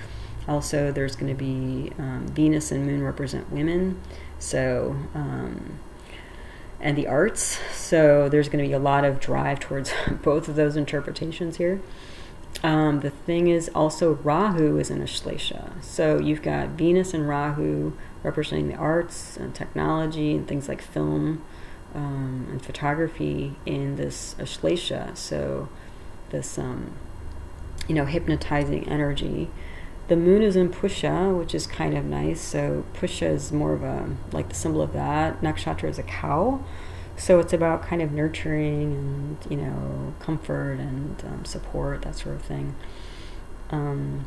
Also, there's going to be Venus and Moon represent women. So, and the arts. So there's going to be a lot of drive towards both of those interpretations here. The thing is also Rahu is in Ashlesha. So you've got Venus and Rahu representing the arts and technology and things like film and photography in this Ashlesha. So this, you know, hypnotizing energy. The moon is in Pusha, which is kind of nice. So Pusha is more of a, like the symbol of that. Nakshatra is a cow. So it's about kind of nurturing and, you know, comfort and support, that sort of thing. The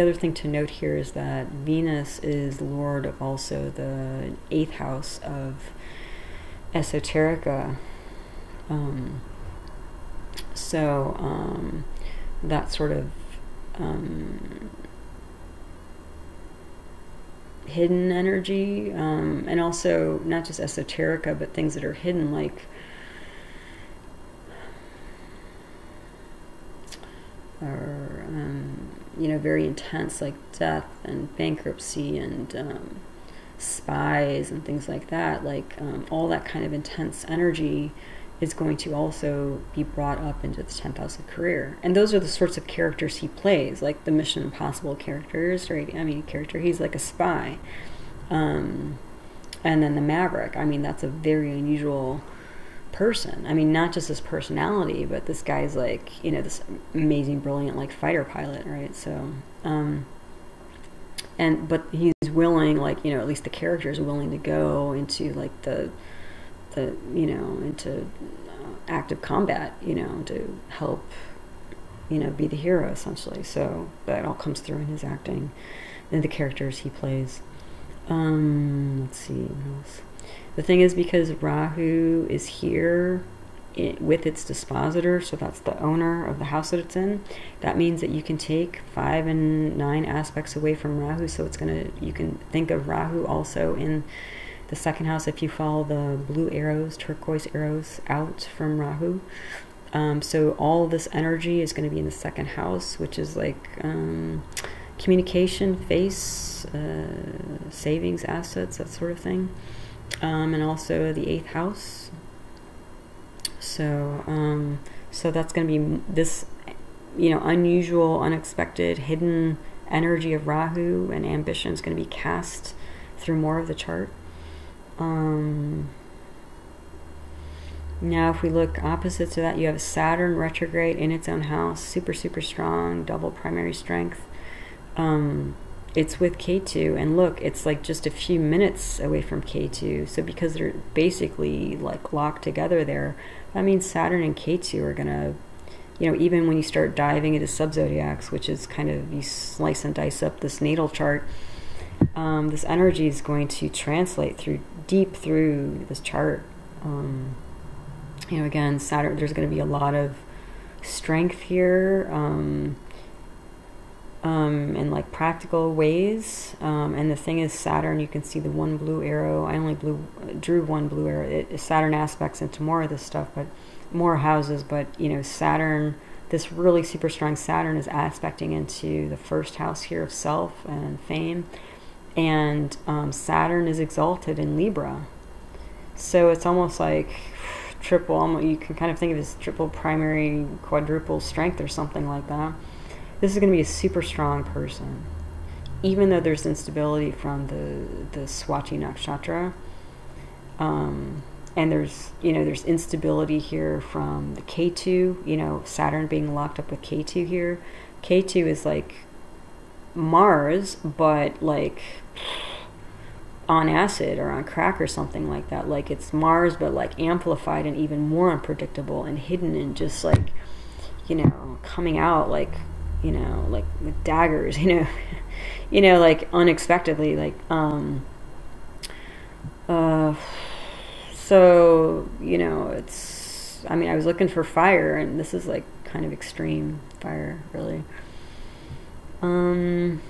other thing to note here is that Venus is lord of also the 8th house of esoterica. That sort of hidden energy, and also not just esoterica, but things that are hidden, like are you know, very intense, like death and bankruptcy and spies and things like that. Like all that kind of intense energy is going to also be brought up into the 10th house of career. And those are the sorts of characters he plays, like the Mission Impossible characters, right? I mean, character, he's like a spy. And then the Maverick, I mean, that's a very unusual person. I mean, not just his personality, but this guy's like, you know, this amazing, brilliant, like fighter pilot, right? So, but he's willing, like, you know, at least the character is willing to go into like into active combat, you know, to help, you know, be the hero essentially. So that all comes through in his acting and the characters he plays. Let's see what else. The thing is, because Rahu is here with its dispositor, so that's the owner of the house that it's in, that means that you can take 5 and 9 aspects away from Rahu. So it's gonna, you can think of Rahu also in the 2nd house, if you follow the blue arrows, turquoise arrows out from Rahu. So all this energy is going to be in the 2nd house, which is like communication, face, savings, assets, that sort of thing. And also the 8th house. So, so that's going to be this, you know, unusual, unexpected, hidden energy of Rahu, and ambition is going to be cast through more of the chart. Now if we look opposite to that, you have Saturn retrograde in its own house, super, super strong, double primary strength. It's with Ketu, and look, it's like just a few minutes away from Ketu. So because they're basically like locked together there, that means Saturn and Ketu are gonna, you know, even when you start diving into subzodiacs, which is kind of, you slice and dice up this natal chart, this energy is going to translate through deep through this chart. You know, again, Saturn, there's going to be a lot of strength here, in like practical ways. And the thing is, Saturn, you can see the one blue arrow. I only drew one blue arrow. Saturn aspects into more of this stuff, but more houses. But you know, Saturn, this really super strong Saturn is aspecting into the 1st house here of self and fame. And Saturn is exalted in Libra. So it's almost like triple, almost, you can kind of think of it as triple primary, quadruple strength or something like that. This is going to be a super strong person. Even though there's instability from the Swati Nakshatra, and there's, you know, there's instability here from the Ketu, you know, Saturn being locked up with Ketu here. Ketu is like Mars, but like on acid or on crack or something like that. Like it's Mars, but like amplified and even more unpredictable and hidden and just like, you know, coming out like, you know, like with daggers, you know, you know, like unexpectedly, like, so, you know, it's, I mean, I was looking for fire and this is like kind of extreme fire, really. And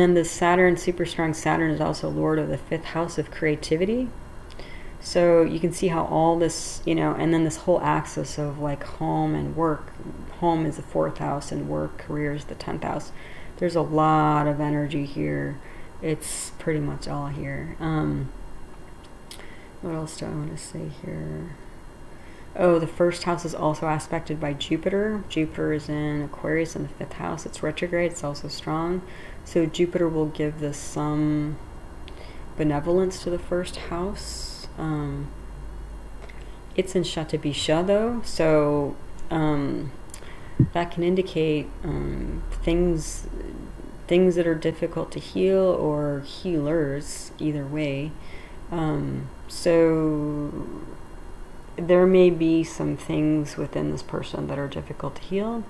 then the Saturn, super strong Saturn, is also Lord of the 5th house of creativity. So you can see how all this, you know, and then this whole axis of like home and work. Home is the 4th house and work, career is the 10th house. There's a lot of energy here. It's pretty much all here. What else do I want to say here? Oh, the 1st house is also aspected by Jupiter. Jupiter is in Aquarius in the 5th house. It's retrograde. It's also strong. So Jupiter will give this some benevolence to the 1st house. It's in Shatabisha, though. So that can indicate things that are difficult to heal or healers, either way. So there may be some things within this person that are difficult to heal.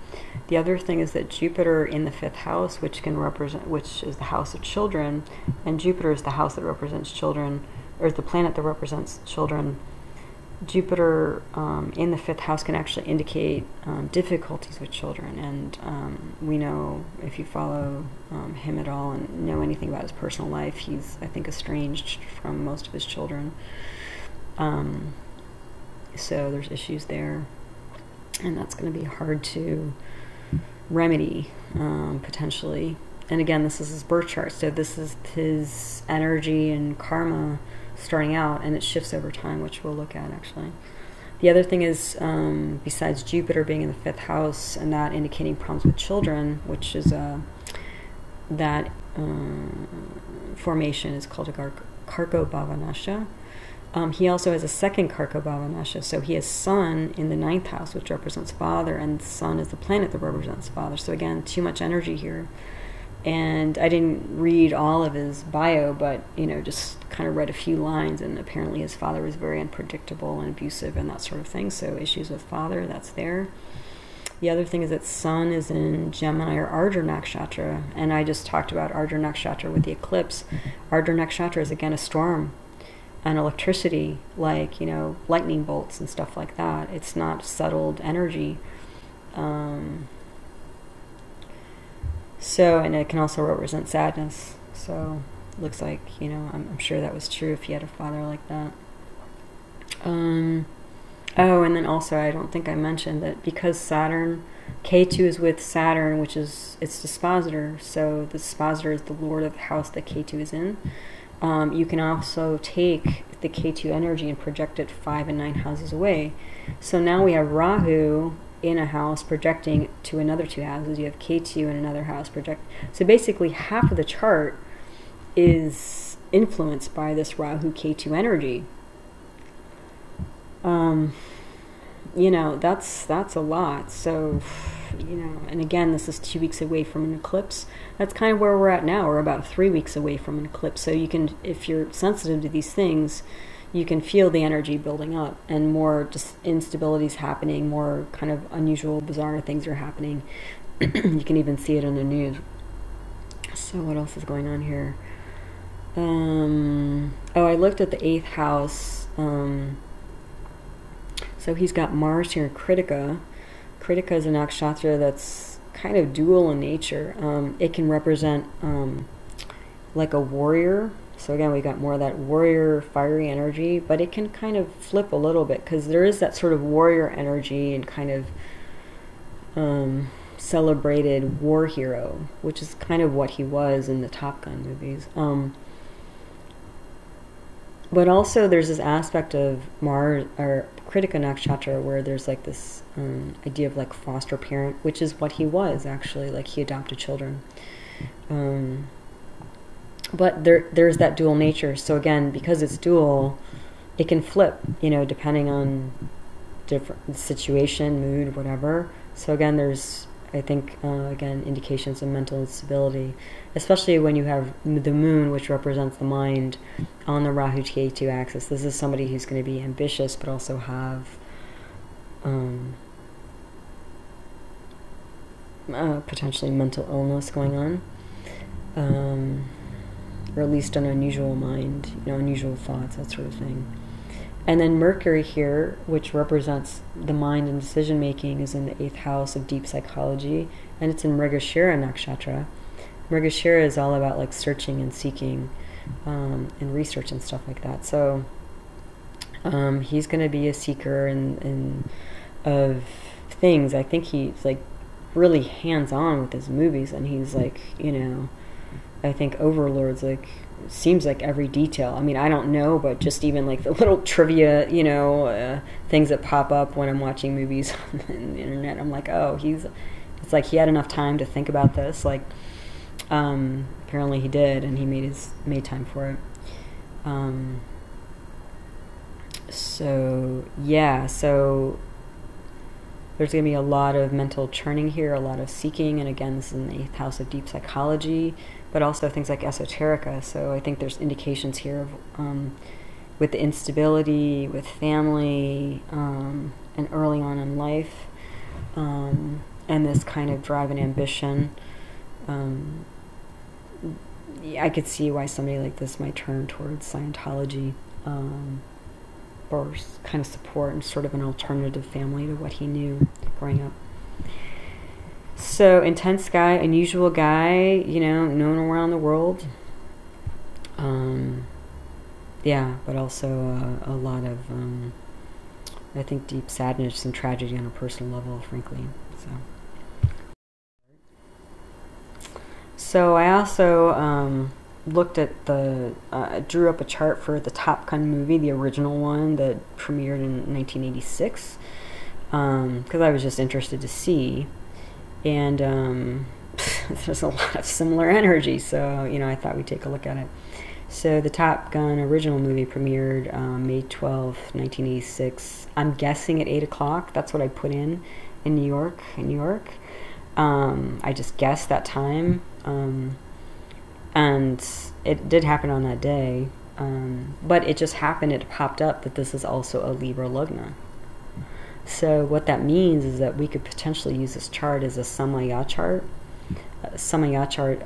The other thing is that Jupiter in the 5th house, which can represent, which is the house of children, and Jupiter is the house that represents children, or the planet that represents children. Jupiter in the 5th house can actually indicate difficulties with children, and we know, if you follow him at all and know anything about his personal life, he's, I think, estranged from most of his children. So there's issues there, and that's going to be hard to remedy, potentially. And again, this is his birth chart, so this is his energy and karma starting out, and it shifts over time, which we'll look at, actually. The other thing is, besides Jupiter being in the 5th house and that indicating problems with children, which is that formation is called a Karkobhavanasha. He also has a 2nd Karkobhavanasha, so he has Sun in the 9th house, which represents father, and Sun is the planet that represents father. So again, too much energy here. And I didn't read all of his bio, but, you know, just kind of read a few lines, and apparently his father was very unpredictable and abusive and that sort of thing, so issues with father, that's there. The other thing is that Sun is in Gemini or Ardra Nakshatra, and I just talked about Ardra Nakshatra with the eclipse. Ardra Nakshatra is, again, a storm and electricity, like, you know, lightning bolts and stuff like that. It's not settled energy. So, and it can also represent sadness. So, looks like, you know, I'm sure that was true if he had a father like that. Oh, and then also, I don't think I mentioned that because Saturn, Ketu is with Saturn, which is its dispositor. So, the dispositor is the lord of the house that Ketu is in. You can also take the Ketu energy and project it 5 and 9 houses away. So now we have Rahu in a house projecting to another 2 houses. You have Ketu in another house project. So basically half of the chart is influenced by this Rahu Ketu energy. You know, that's a lot. So, you know, and again, this is 2 weeks away from an eclipse. That's kind of where we're at now. We're about 3 weeks away from an eclipse. So you can, if you're sensitive to these things, you can feel the energy building up and more just instabilities happening, more kind of unusual, bizarre things are happening. You can even see it on the news. So what else is going on here? Oh, I looked at the 8th house. So he's got Mars here in Critica. Critica is a nakshatra that's kind of dual in nature. It can represent like a warrior. So again, we got more of that warrior, fiery energy, but it can kind of flip a little bit because there is that sort of warrior energy and kind of celebrated war hero, which is kind of what he was in the Top Gun movies. But also there's this aspect of Mars or Critica Nakshatra where there's like this idea of like foster parent, which is what he was actually, like he adopted children. But there's that dual nature. So again, because it's dual, it can flip, you know, depending on different situation, mood, whatever. So again, there's I think, again, indications of mental instability, especially when you have the moon, which represents the mind, on the Rahu Ketu axis. This is somebody who's going to be ambitious, but also have potentially mental illness going on, or at least an unusual mind, you know, unusual thoughts, that sort of thing. And then Mercury here, which represents the mind and decision making, is in the 8th house of deep psychology, and it's in Mrigashira Nakshatra. Mrigashira is all about like searching and seeking, and research and stuff like that. So he's going to be a seeker of things. I think he's like really hands-on with his movies, and he's like, you know, I think overlords, like, seems like every detail. I mean, I don't know, but just even like the little trivia, you know, things that pop up when I'm watching movies on the internet, I'm like, oh, it's like he had enough time to think about this. Like, apparently he did, and he made time for it. So yeah, so there's going to be a lot of mental churning here, a lot of seeking, and again, this is in the 8th house of deep psychology, but also things like esoterica. So I think there's indications here of, with the instability, with family, and early on in life, and this kind of drive and ambition. I could see why somebody like this might turn towards Scientology, or kind of support and sort of an alternative family to what he knew growing up. So intense guy, unusual guy, you know, known around the world. Yeah, but also a lot of, I think, deep sadness and tragedy on a personal level, frankly. So I also looked at drew up a chart for the Top Gun movie, the original one that premiered in 1986, because I was just interested to see. And there's a lot of similar energy, so, you know, I thought we'd take a look at it. So the Top Gun original movie premiered May 12, 1986. I'm guessing at 8 o'clock. That's what I put in New York. I just guessed that time, and it did happen on that day. But it just happened. It popped up that this is also a Libra Lagna. So what that means is that we could potentially use this chart as a Samaya chart. Samaya chart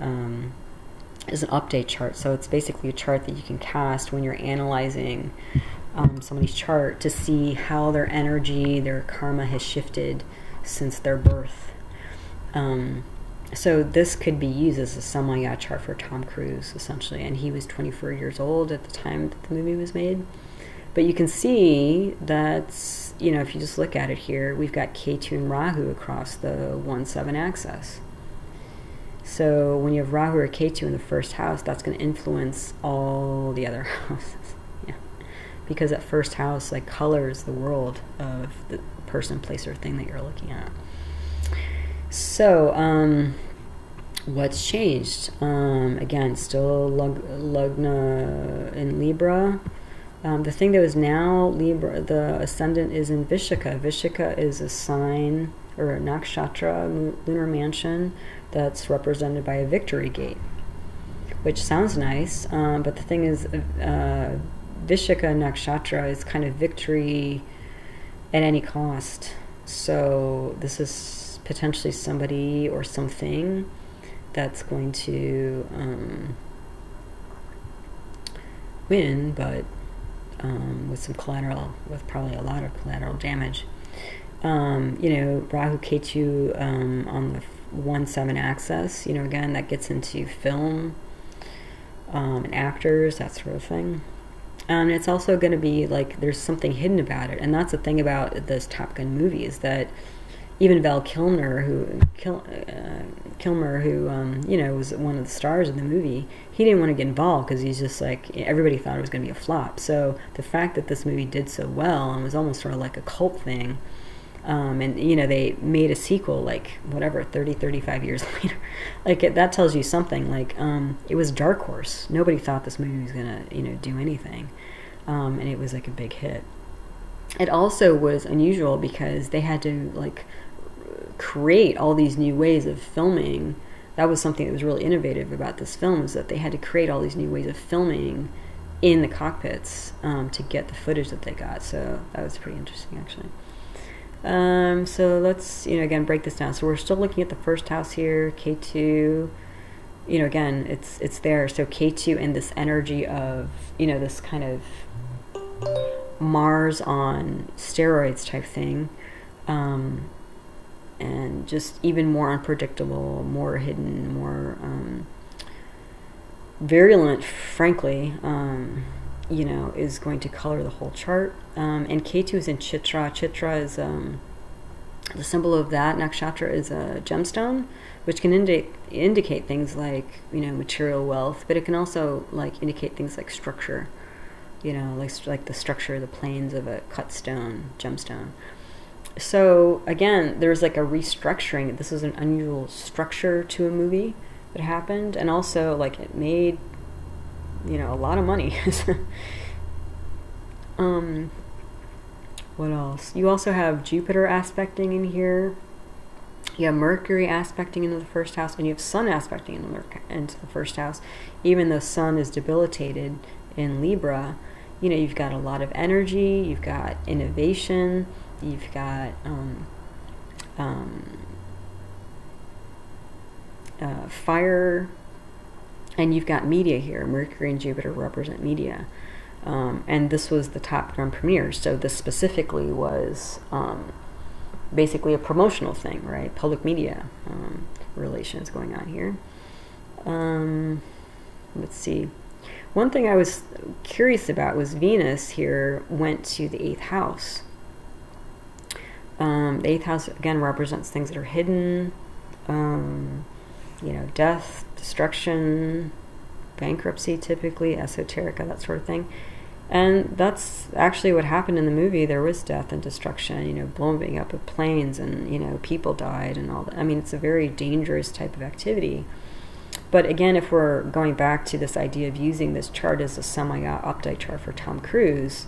is an update chart. So it's basically a chart that you can cast when you're analyzing somebody's chart to see how their energy, their karma has shifted since their birth. So this could be used as a Samaya chart for Tom Cruise, essentially. And he was 24 years old at the time that the movie was made. But you can see that, you know, if you just look at it here, we've got Ketu and Rahu across the 1-7 axis. So when you have Rahu or Ketu in the first house, that's going to influence all the other houses. Yeah. Because that first house, like, colors the world of the person, place, or thing that you're looking at. So, what's changed? Again, still Lagna in Libra. The thing that was now Libra, the ascendant is in Vishaka. Vishaka is a sign or a nakshatra, lunar mansion, that's represented by a victory gate, which sounds nice. But the thing is, Vishaka nakshatra is kind of victory at any cost. So this is potentially somebody or something that's going to win, but with some collateral, with probably a lot of collateral damage. You know, Rahu Ketu on the 1-7 axis, you know, again, that gets into film and actors, that sort of thing. And it's also going to be like there's something hidden about it. And that's the thing about this Top Gun movie, is that even Val Kilmer, who you know, was one of the stars of the movie, he didn't want to get involved because he's just like, everybody thought it was going to be a flop. So the fact that this movie did so well and was almost sort of like a cult thing, and, you know, they made a sequel like, whatever, 30, 35 years later, like, that tells you something. Like, it was dark horse. Nobody thought this movie was going to, you know, do anything, and it was like a big hit. It also was unusual because they had to, like, create all these new ways of filming. That was something that was really innovative about this film, is that they had to create all these new ways of filming in the cockpits to get the footage that they got. So that was pretty interesting, actually. So let's, again, break this down. So we're still looking at the first house here, K2. Again, it's there. So K2 and this energy of, this kind of Mars on steroids type thing. And just even more unpredictable, more hidden, more virulent, frankly, is going to color the whole chart. And Ketu is in Chitra. Chitra is, the symbol of that nakshatra is a gemstone, which can indicate things like, material wealth, but it can also indicate things like structure, like the structure, the planes of a cut stone, gemstone. So again, there's a restructuring. This is an unusual structure to a movie that happened, and also it made a lot of money. What else? You also have Jupiter aspecting in here. You have Mercury aspecting into the first house, and you have Sun aspecting into the first house. Even though Sun is debilitated in Libra, you've got a lot of energy. You've got innovation. You've got fire, and you've got media here. Mercury and Jupiter represent media. And this was the Top Gun premiere, so this specifically was basically a promotional thing, right? Public media relations going on here. Let's see. One thing I was curious about was Venus here went to the 8th house. The 8th house, again, represents things that are hidden, death, destruction, bankruptcy, typically, esoterica, that sort of thing. And that's actually what happened in the movie. There was death and destruction, blowing up of planes and, people died and all that. I mean, it's a very dangerous type of activity. But again, if we're going back to this idea of using this chart as a semi-optic chart for Tom Cruise,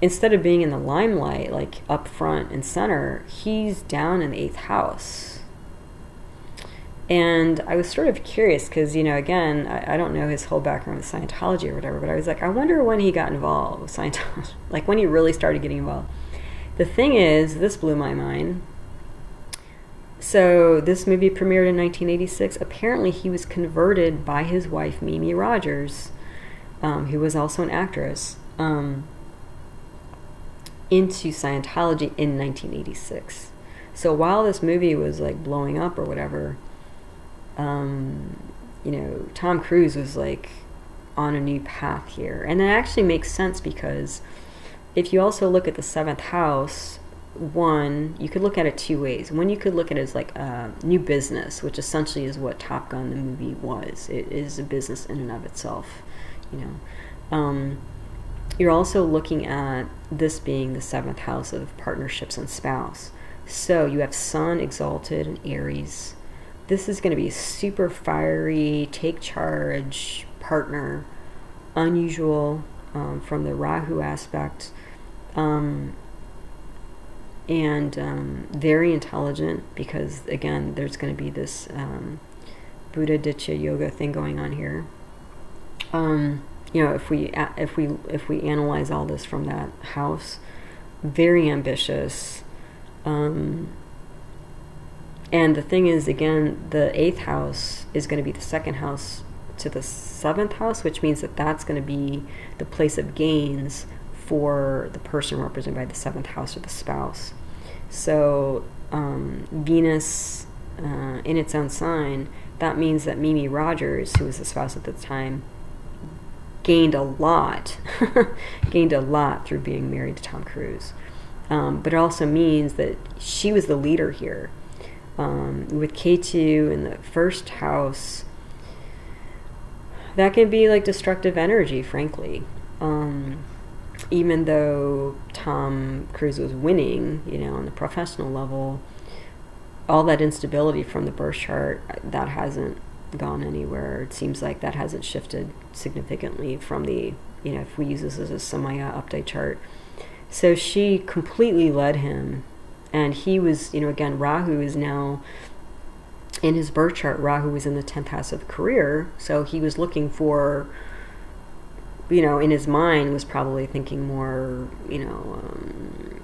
instead of being in the limelight, up front and center, he's down in the 8th house. And I was sort of curious because, again, I don't know his whole background with Scientology or whatever, but I was like, I wonder when he got involved with Scientology, when he really started getting involved. The thing is, this blew my mind. So this movie premiered in 1986. Apparently he was converted by his wife, Mimi Rogers, who was also an actress, into Scientology in 1986. So while this movie was blowing up or whatever, Tom Cruise was on a new path here. And that actually makes sense, because if you also look at the 7th house, one, you could look at it two ways. One, you could look at it as a new business, which essentially is what Top Gun the movie was. It is a business in and of itself, You're also looking at this being the 7th house of partnerships and spouse. So you have Sun exalted in Aries. This is going to be a super fiery, take charge partner, unusual from the Rahu aspect, very intelligent, because again, there's going to be this Buddha Ditcha yoga thing going on here. If we analyze all this from that house, very ambitious. And the thing is, again, the 8th house is going to be the 2nd house to the 7th house, which means that that's going to be the place of gains for the person represented by the 7th house or the spouse. So Venus in its own sign, that means that Mimi Rogers, who was the spouse at the time, gained a lot, gained a lot through being married to Tom Cruise. But it also means that she was the leader here. With Ketu in the first house, that can be destructive energy, frankly. Even though Tom Cruise was winning, on the professional level, all that instability from the birth chart, that hasn't gone anywhere. It seems like that hasn't shifted significantly from the, if we use this as a samaya update chart. So she completely led him And he was, you know, again, Rahu is now in his birth chart. Rahu is in the 10th house of career. So he was looking for, you know, in his mind was probably thinking more, you know,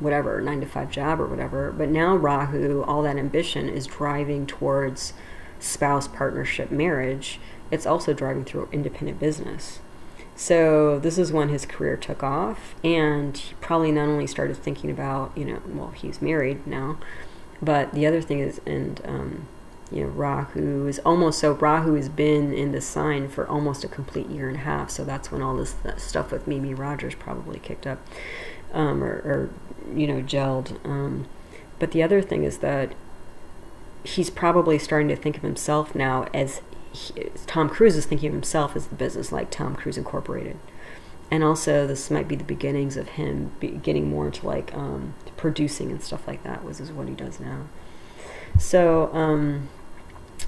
whatever, 9-to-5 job or whatever. But now Rahu, all that ambition is driving towards spouse, partnership, marriage. It's also driving through independent business. So this is when his career took off, and he probably not only started thinking about, you know, well, he's married now, but the other thing is, and, you know, Rahu is almost, so Rahu has been in the sign for almost a complete year and a half, so that's when all this stuff with Mimi Rogers probably kicked up, or you know, gelled. But the other thing is that he's probably starting to think of himself now as Tom Cruise is thinking of himself as the business, like Tom Cruise Incorporated. And also this might be the beginnings of him getting more into like producing and stuff like that, which is what he does now. So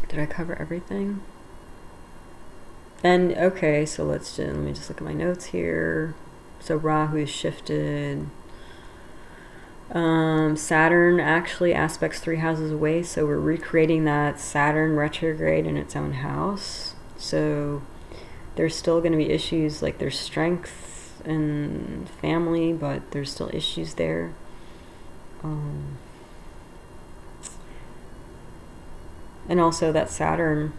did I cover everything? And okay, so let's just, let me just look at my notes here. So Rahu shifted. Saturn actually aspects 3 houses away, so we're recreating that Saturn retrograde in its own house. So there's still going to be issues, like there's strength and family, but there's still issues there. And also that Saturn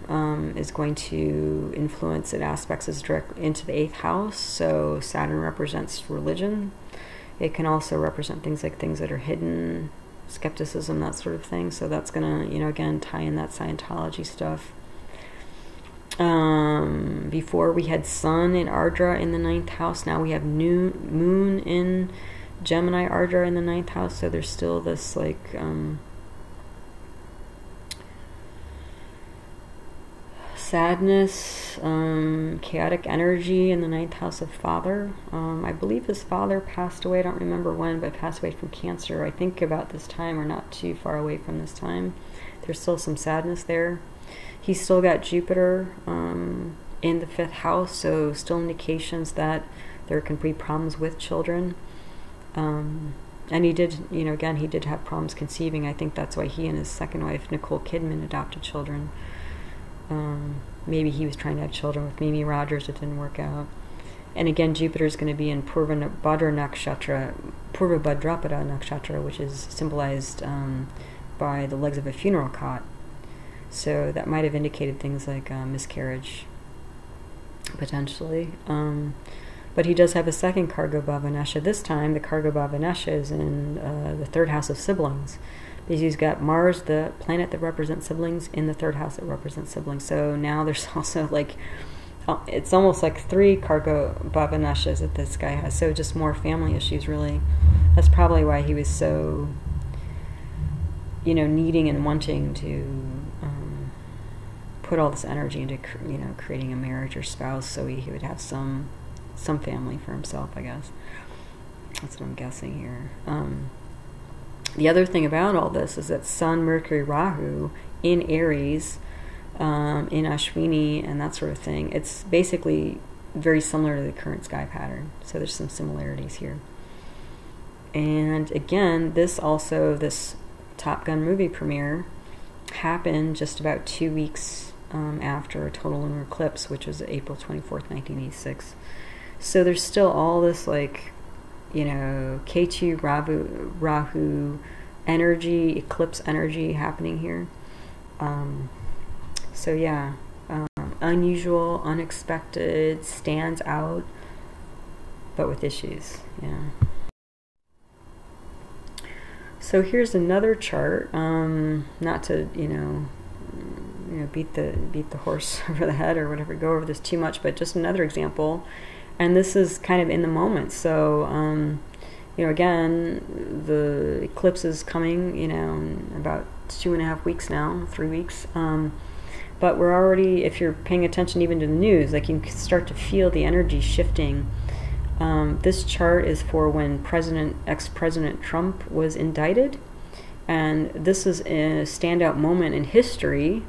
is going to influence, it aspects us direct into the 8th house, so Saturn represents religion. It can also represent things like things that are hidden, skepticism, that sort of thing. So that's going to, you know, again, tie in that Scientology stuff. Before we had Sun in Ardra in the 9th house. Now we have new Moon in Gemini, Ardra in the 9th house. So there's still this like sadness, chaotic energy in the 9th house of father. I believe his father passed away. I don't remember when, but passed away from cancer. I think about this time or not too far away from this time. There's still some sadness there. He's still got Jupiter in the 5th house, so still indications that there can be problems with children. And he did, you know, again, he did have problems conceiving. I think that's why he and his second wife, Nicole Kidman, adopted children. Maybe he was trying to have children with Mimi Rogers. It didn't work out. And again, Jupiter is going to be in Purvabhadra Nakshatra, Purvabhadrapada Nakshatra, which is symbolized by the legs of a funeral cot. So that might have indicated things like miscarriage, potentially. But he does have a second Karkobhavanasha. This time, the Karkobhavanasha is in the 3rd house of siblings. Because he's got Mars, the planet that represents siblings, in the 3rd house that represents siblings. So now there's also like, it's almost like 3 Karkobhavanashas that this guy has. So just more family issues, really. That's probably why he was so, you know, needing and wanting to put all this energy into, you know, creating a marriage or spouse, so he would have some family for himself, I guess. That's what I'm guessing here. The other thing about all this is that Sun, Mercury, Rahu in Aries, in Ashwini, and that sort of thing, it's basically very similar to the current sky pattern. So there's some similarities here. And again, this also, this Top Gun movie premiere happened just about 2 weeks after a total lunar eclipse, which was April 24th, 1986. So there's still all this like, you know, Ketu, Rahu energy, eclipse energy happening here. So yeah, unusual, unexpected, stands out, but with issues, yeah. So here's another chart, not to, you know, beat the horse over the head or whatever, go over this too much, but just another example. And this is kind of in the moment. So, you know, again, the eclipse is coming, you know, in about 2.5 weeks now, 3 weeks. But we're already, if you're paying attention even to the news, like you can start to feel the energy shifting. This chart is for when ex-President Trump was indicted. And this is a standout moment in history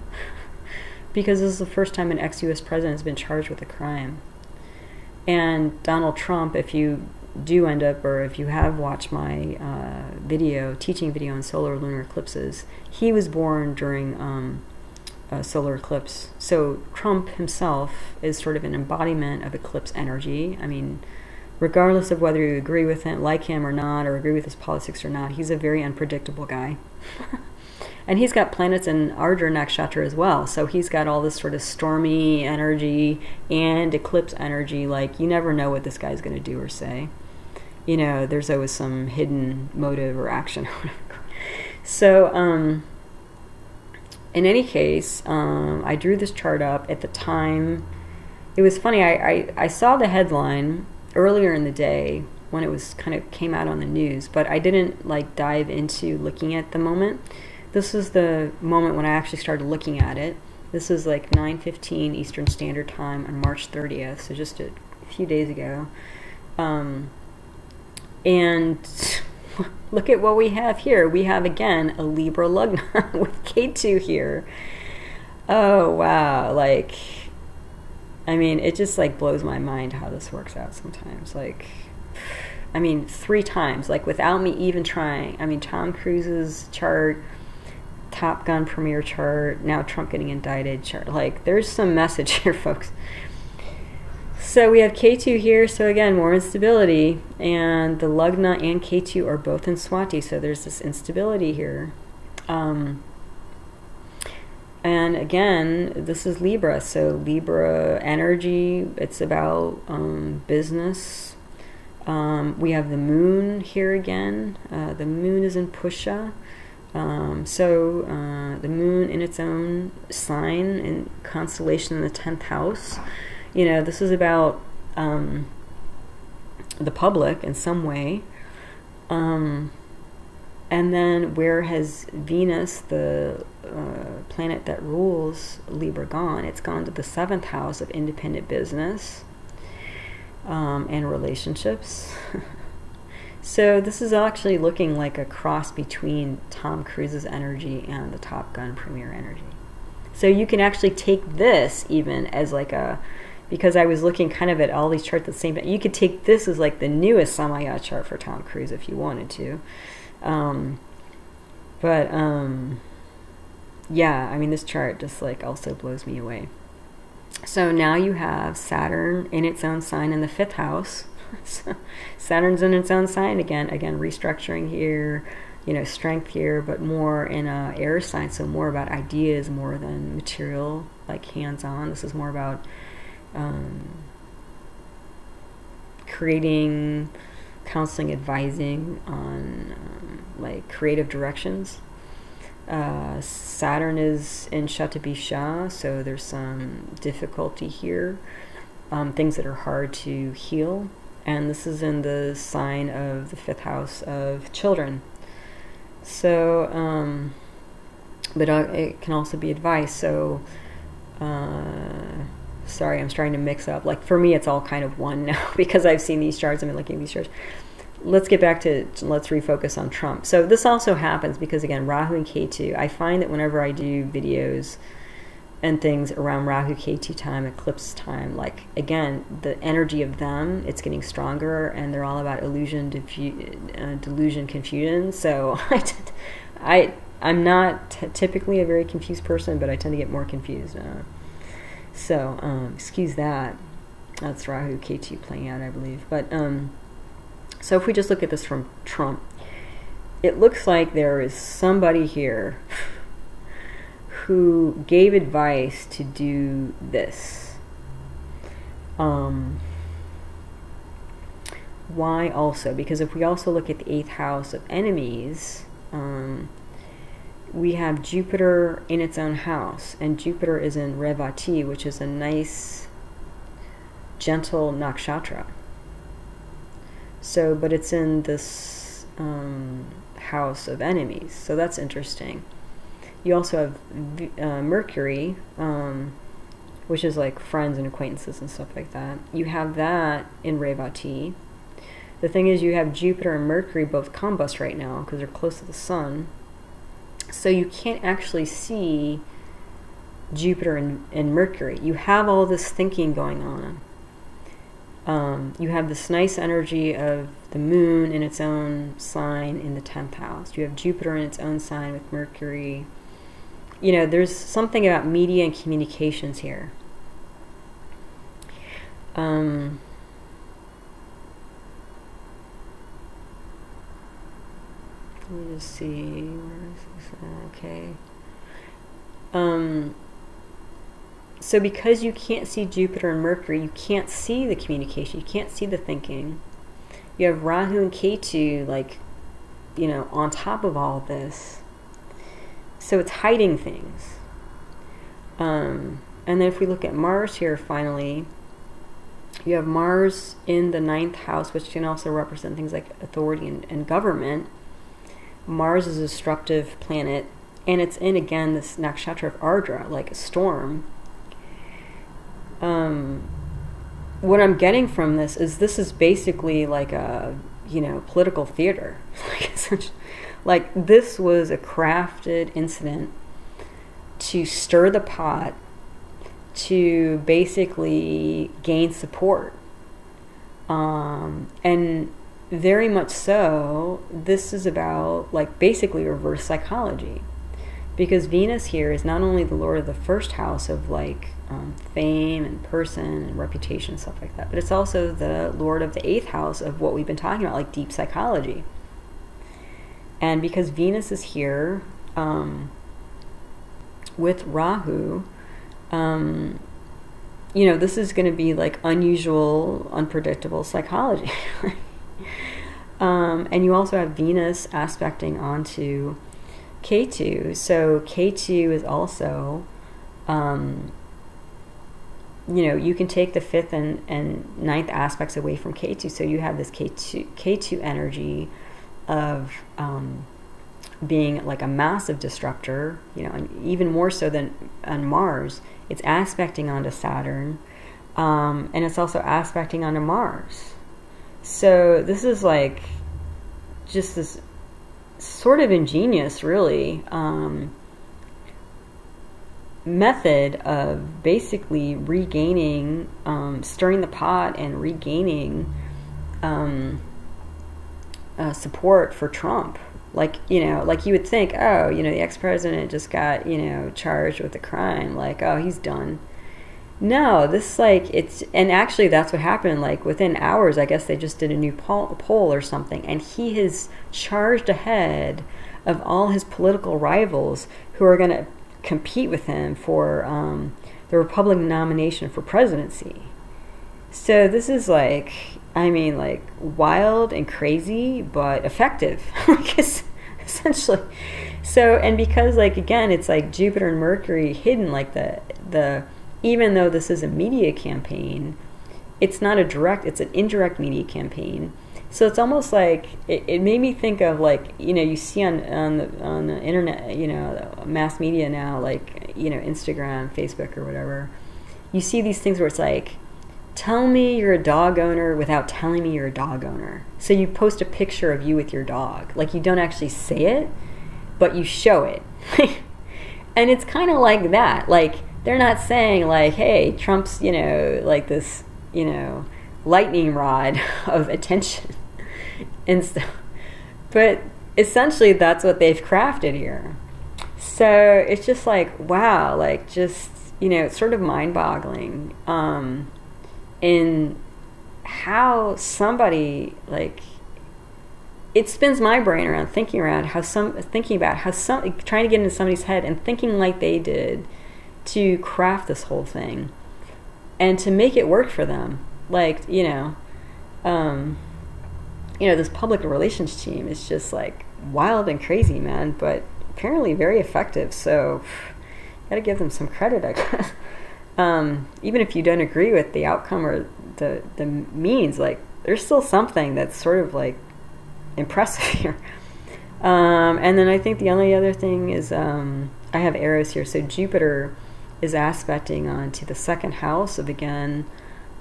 because this is the first time an ex-US president has been charged with a crime. And Donald Trump, if you do end up, or if you have watched my teaching video on solar lunar eclipses, he was born during a solar eclipse. So Trump himself is sort of an embodiment of eclipse energy. I mean, regardless of whether you agree with him, like him or not, or agree with his politics or not, he's a very unpredictable guy. And he's got planets in Ardra Nakshatra as well, so he's got all this sort of stormy energy and eclipse energy. Like, you never know what this guy's going to do or say. You know, there's always some hidden motive or action or whatever. So, in any case, I drew this chart up at the time. It was funny, I saw the headline earlier in the day when it was kind of came out on the news, but I didn't like dive into looking at the moment. This is the moment when I actually started looking at it. This is like 9:15 Eastern Standard Time on March 30th, so just a few days ago. And look at what we have here. We have, again, a Libra Lagna with Ketu here. Oh, wow. Like, I mean, it just like blows my mind how this works out sometimes. Like, I mean, 3 times, like without me even trying. I mean, Tom Cruise's chart, Top Gun premiere chart, now Trump getting indicted chart. Like, there's some message here, folks. So we have Ketu here, so again, more instability, and the Lagna and Ketu are both in Swati, so there's this instability here. And again, this is Libra, so Libra energy, it's about business. We have the Moon here again. The Moon is in Pusha. The Moon in its own sign and constellation in the 10th house. You know, this is about the public in some way. And then where has Venus, the planet that rules Libra, gone? It's gone to the 7th house of independent business and relationships. So this is actually looking like a cross between Tom Cruise's energy and the Top Gun premiere energy. So you can actually take this even as like a, because I was looking kind of at all these charts at the same time, you could take this as like the newest Samaya chart for Tom Cruise if you wanted to. Yeah, I mean, this chart just like also blows me away. So now you have Saturn in its own sign in the 5th house. So Saturn's in its own sign again. Again, restructuring here, you know, strength here, but more in a air sign. So more about ideas, more than material, like hands-on. This is more about creating, counseling, advising on like creative directions. Saturn is in Shatabisha, so there's some difficulty here, things that are hard to heal. And this is in the sign of the 5th house of children. So, but it can also be advice. So, sorry, I'm starting to mix up. Like, for me, it's all kind of one now because I've seen these charts. I've been looking at these charts. Let's get back to, let's refocus on Trump. So this also happens because, again, Rahu and Ketu, I find that whenever I do videos and things around Rahu Ketu time, eclipse time, like, again, the energy of them, it's getting stronger, and they're all about illusion, delusion, confusion. So I'm not typically a very confused person, but I tend to get more confused. Excuse that. That's Rahu Ketu playing out, I believe. But so if we just look at this from Trump, it looks like there is somebody here who gave advice to do this. Why also? Because if we also look at the 8th house of enemies, we have Jupiter in its own house, and Jupiter is in Revati, which is a nice, gentle nakshatra. So, but it's in this house of enemies, so that's interesting. You also have Mercury, which is like friends and acquaintances and stuff like that. You have that in Revati. The thing is, you have Jupiter and Mercury both combust right now because they're close to the Sun. So you can't actually see Jupiter and Mercury. You have all this thinking going on. You have this nice energy of the moon in its own sign in the 10th house. You have Jupiter in its own sign with Mercury. You know, there's something about media and communications here. Let me just see. Where is this? Okay. So because you can't see Jupiter and Mercury, you can't see the communication, you can't see the thinking. You have Rahu and Ketu, like, you know, on top of all of this. So it's hiding things. And then if we look at Mars here, finally, you have Mars in the 9th house, which can also represent things like authority and government. Mars is a destructive planet, and it's in, again, this nakshatra of Ardra, like a storm. What I'm getting from this is basically like a, you know, political theater. Like this was a crafted incident to stir the pot, to basically gain support. And very much so, this is about like basically reverse psychology. Because Venus here is not only the lord of the 1st house of like fame and person and reputation and stuff like that, but it's also the lord of the 8th house of what we've been talking about, like deep psychology. And because Venus is here with Rahu, you know, this is going to be like unusual, unpredictable psychology. And you also have Venus aspecting onto Ketu. So Ketu is also, you know, you can take the 5th and 9th aspects away from Ketu. So you have this Ketu energy of being like a massive disruptor, you know, and even more so than on Mars. It's aspecting onto Saturn, and it's also aspecting onto Mars. So this is like just this sort of ingenious, really, method of basically regaining, stirring the pot and regaining support for Trump. Like, you know, like you would think, oh, you know, the ex-president just got, you know, charged with a crime. Like, oh, he's done. No, this, like, it's, and actually that's what happened. Like, within hours, I guess they just did a new poll or something, and he has charged ahead of all his political rivals who are going to compete with him for the Republican nomination for presidency. So this is like, I mean, like, wild and crazy, but effective, essentially. So, and because, like, again, it's like Jupiter and Mercury hidden, like the even though this is a media campaign, it's not a direct, it's an indirect media campaign. So it's almost like, it made me think of, like, you know, you see on the internet, you know, mass media now, like, you know, Instagram, Facebook, or whatever. You see these things where it's like, tell me you're a dog owner without telling me you're a dog owner. So you post a picture of you with your dog. Like, you don't actually say it, but you show it. And it's kind of like that. Like, they're not saying, like, hey, Trump's, you know, like this, you know, lightning rod of attention and stuff. But essentially, that's what they've crafted here. So it's just like, wow, like, just, you know, it's sort of mind-boggling in how somebody, like, it spins my brain around thinking about how trying to get into somebody's head and thinking like they did to craft this whole thing and to make it work for them. Like, you know, this public relations team is just like wild and crazy, man, but apparently very effective. So gotta give them some credit, I guess. Even if you don't agree with the outcome or the means, like, there's still something that's sort of like impressive here. And then I think the only other thing is, I have arrows here. So Jupiter is aspecting onto the 2nd house of, again,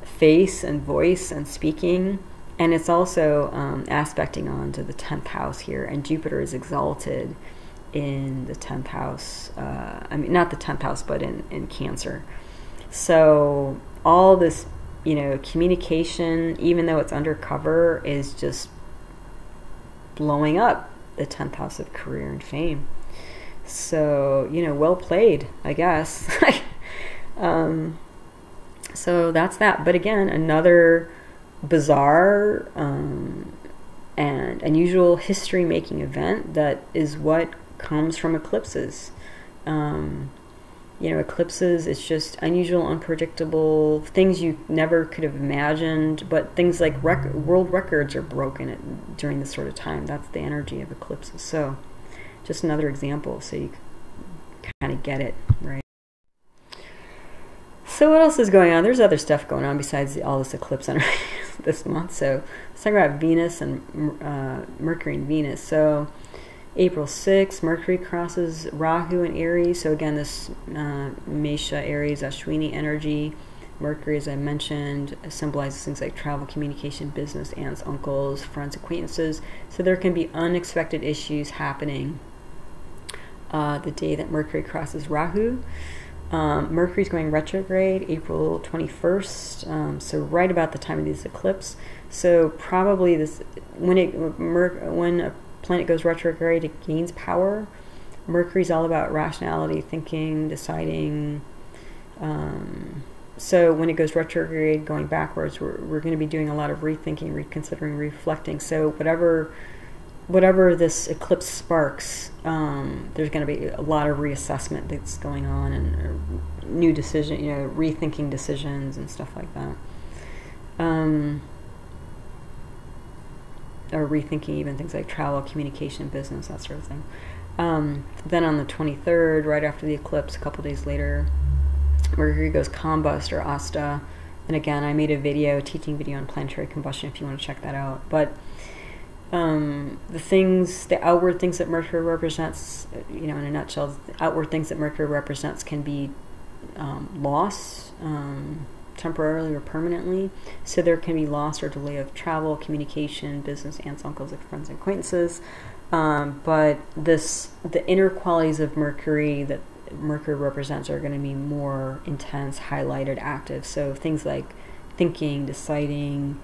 face and voice and speaking, and it's also aspecting onto the 10th house here. And Jupiter is exalted in the 10th house. I mean, not the 10th house, but in Cancer. So all this you know, communication, even though it's undercover, is just blowing up the 10th house of career and fame. So, you know, well played, I guess. So that's that. But again, another bizarre and unusual history-making event that is what comes from eclipses. You know, eclipses, it's just unusual, unpredictable, things you never could have imagined, but things like world records are broken during this sort of time. That's the energy of eclipses. So just another example, so you kind of get it, right? So what else is going on? There's other stuff going on besides all this eclipse energy this month. So let's talk about Venus and Mercury and Venus. So April 6th, Mercury crosses Rahu and Aries. So again, this Mesha, Aries, Ashwini energy. Mercury, as I mentioned, symbolizes things like travel, communication, business, aunts, uncles, friends, acquaintances. So there can be unexpected issues happening the day that Mercury crosses Rahu. Mercury's going retrograde April 21st, so right about the time of this eclipse. So probably this, when a planet goes retrograde, it gains power. Mercury's all about rationality, thinking, deciding. So when it goes retrograde, going backwards, we're going to be doing a lot of rethinking, reconsidering, reflecting. So whatever this eclipse sparks, there's going to be a lot of reassessment that's going on, and new decision, you know, rethinking decisions and stuff like that, or rethinking even things like travel, communication, business, that sort of thing. Then on the 23rd, right after the eclipse, a couple days later, Mercury goes combust or Hasta, and again, I made a teaching video on planetary combustion if you want to check that out. But the outward things that Mercury represents, you know, in a nutshell, the outward things that Mercury represents can be loss, temporarily or permanently. So there can be loss or delay of travel, communication, business, aunts, uncles, friends, and acquaintances. But the inner qualities of Mercury that Mercury represents are going to be more intense, highlighted, active. So things like thinking, deciding,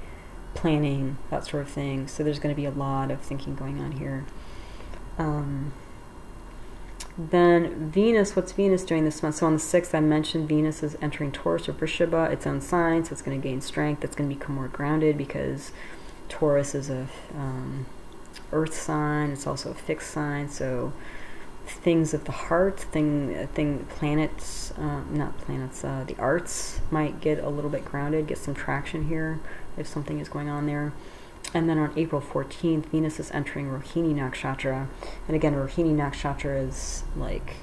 planning, that sort of thing. So there's going to be a lot of thinking going on here. Then Venus, what's Venus doing this month? So on the 6th, I mentioned Venus is entering Taurus or Vrishaba, its own sign, so it's going to gain strength. It's going to become more grounded because Taurus is a earth sign. It's also a fixed sign. So things of the heart, planets, not planets, the arts might get a little bit grounded, get some traction here if something is going on there. And then on April 14th, Venus is entering Rohini Nakshatra. And again, Rohini Nakshatra is like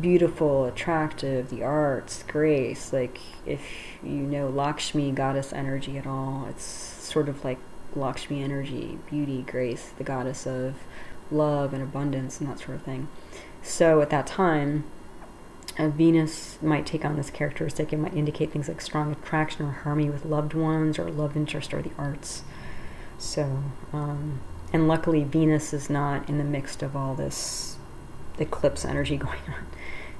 beautiful, attractive, the arts, grace. Like if you know Lakshmi, goddess energy at all, it's sort of like Lakshmi energy, beauty, grace, the goddess of love and abundance and that sort of thing. So at that time, Venus might take on this characteristic. It might indicate things like strong attraction or harmony with loved ones or love interest or the arts. So, and luckily Venus is not in the midst of all this eclipse energy going on.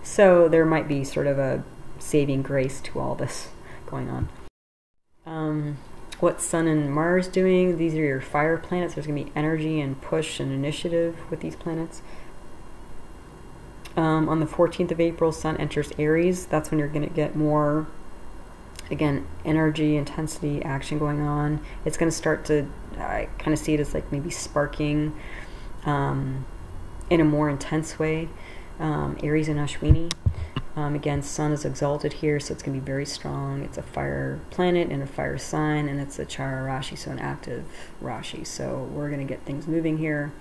So there might be sort of a saving grace to all this going on. What Sun and Mars doing? These are your fire planets. There's going to be energy and push and initiative with these planets. On the 14th of April, Sun enters Aries. That's when you're going to get more, again, energy, intensity, action going on. It's going to start to, I kind of see it as like maybe sparking in a more intense way. Aries and Ashwini. Again, Sun is exalted here, so it's going to be very strong. It's a fire planet and a fire sign, and it's a Chara Rashi, so an active Rashi. So we're going to get things moving here.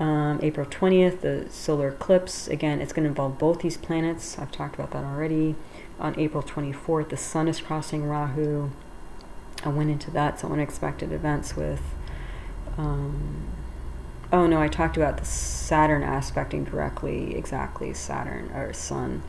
April 20th, the solar eclipse. Again, it's going to involve both these planets. I've talked about that already. On April 24th, the Sun is crossing Rahu. I went into that, so unexpected events with... oh no, I talked about the Saturn aspecting directly, exactly, Saturn, or Sun.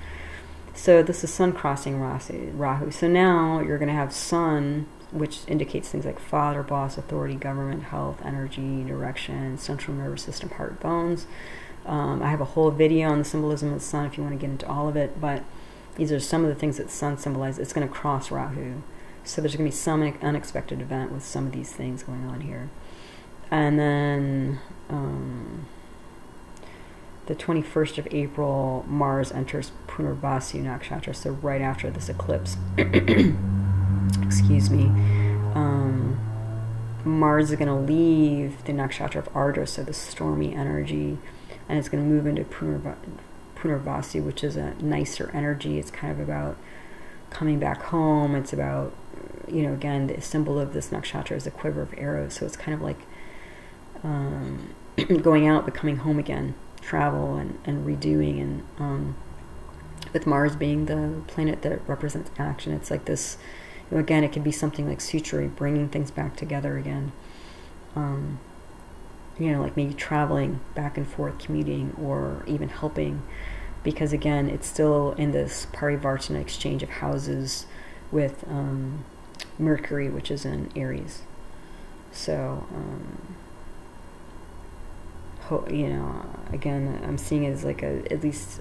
So this is Sun crossing Rahu. So now you're going to have Sun, which indicates things like father, boss, authority, government, health, energy, direction, central nervous system, heart, bones. I have a whole video on the symbolism of the Sun if you want to get into all of it, but These are some of the things that Sun symbolizes. It's going to cross Rahu. So there's going to be some unexpected event with some of these things going on here. And then the 21st of April, Mars enters Punarvasu Nakshatra, so right after this eclipse. Excuse me. Mars is going to leave the Nakshatra of Ardra, so the stormy energy, and it's going to move into Punarvasu, which is a nicer energy. It's kind of about coming back home. It's about, you know, again, the symbol of this Nakshatra is a quiver of arrows, so it's kind of like going out but coming home again, travel and redoing. And with Mars being the planet that represents action, it's like this, you know, again, it can be something like suturing, bringing things back together again. You know, like maybe traveling back and forth, commuting, or even helping, because again, it's still in this Parivartana exchange of houses with Mercury, which is in Aries. So, you know, again, I'm seeing it as like a, at least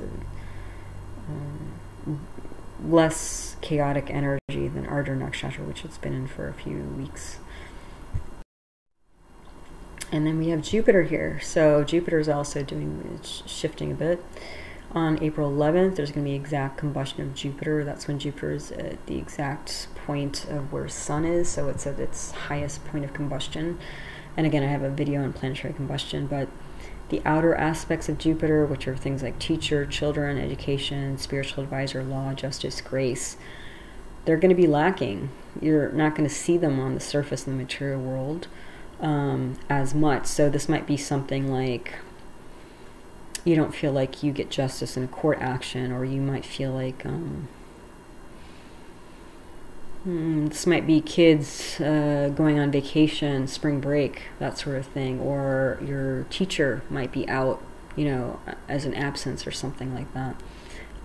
less chaotic energy than Ardra Nakshatra, which it's been in for a few weeks. And then we have Jupiter here. So Jupiter is also doing, shifting a bit. On April 11th, there's going to be exact combustion of Jupiter. That's when Jupiter is at the exact point of where Sun is. So it's at its highest point of combustion. And again, I have a video on planetary combustion, but the outer aspects of Jupiter, which are things like teacher, children, education, spiritual advisor, law, justice, grace, they're going to be lacking. You're not going to see them on the surface in the material world as much. So this might be something like you don't feel like you get justice in a court action, or you might feel like this might be kids going on vacation, spring break, that sort of thing, or your teacher might be out, you know, as an absence or something like that.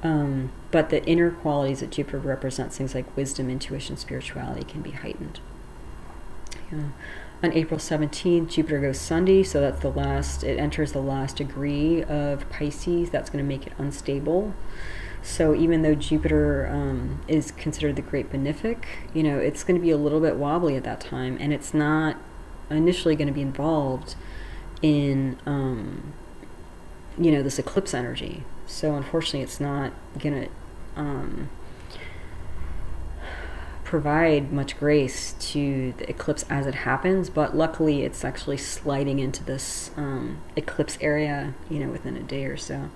But the inner qualities that Jupiter represents, things like wisdom, intuition, spirituality, can be heightened. Yeah. On April 17th, Jupiter goes Sunday, so that's the last, it enters the last degree of Pisces. That's going to make it unstable. So even though Jupiter is considered the great benefic, you know, it's going to be a little bit wobbly at that time, and it's not initially going to be involved in, you know, this eclipse energy. So unfortunately, it's not going to provide much grace to the eclipse as it happens, but luckily it's actually sliding into this eclipse area, you know, within a day or so.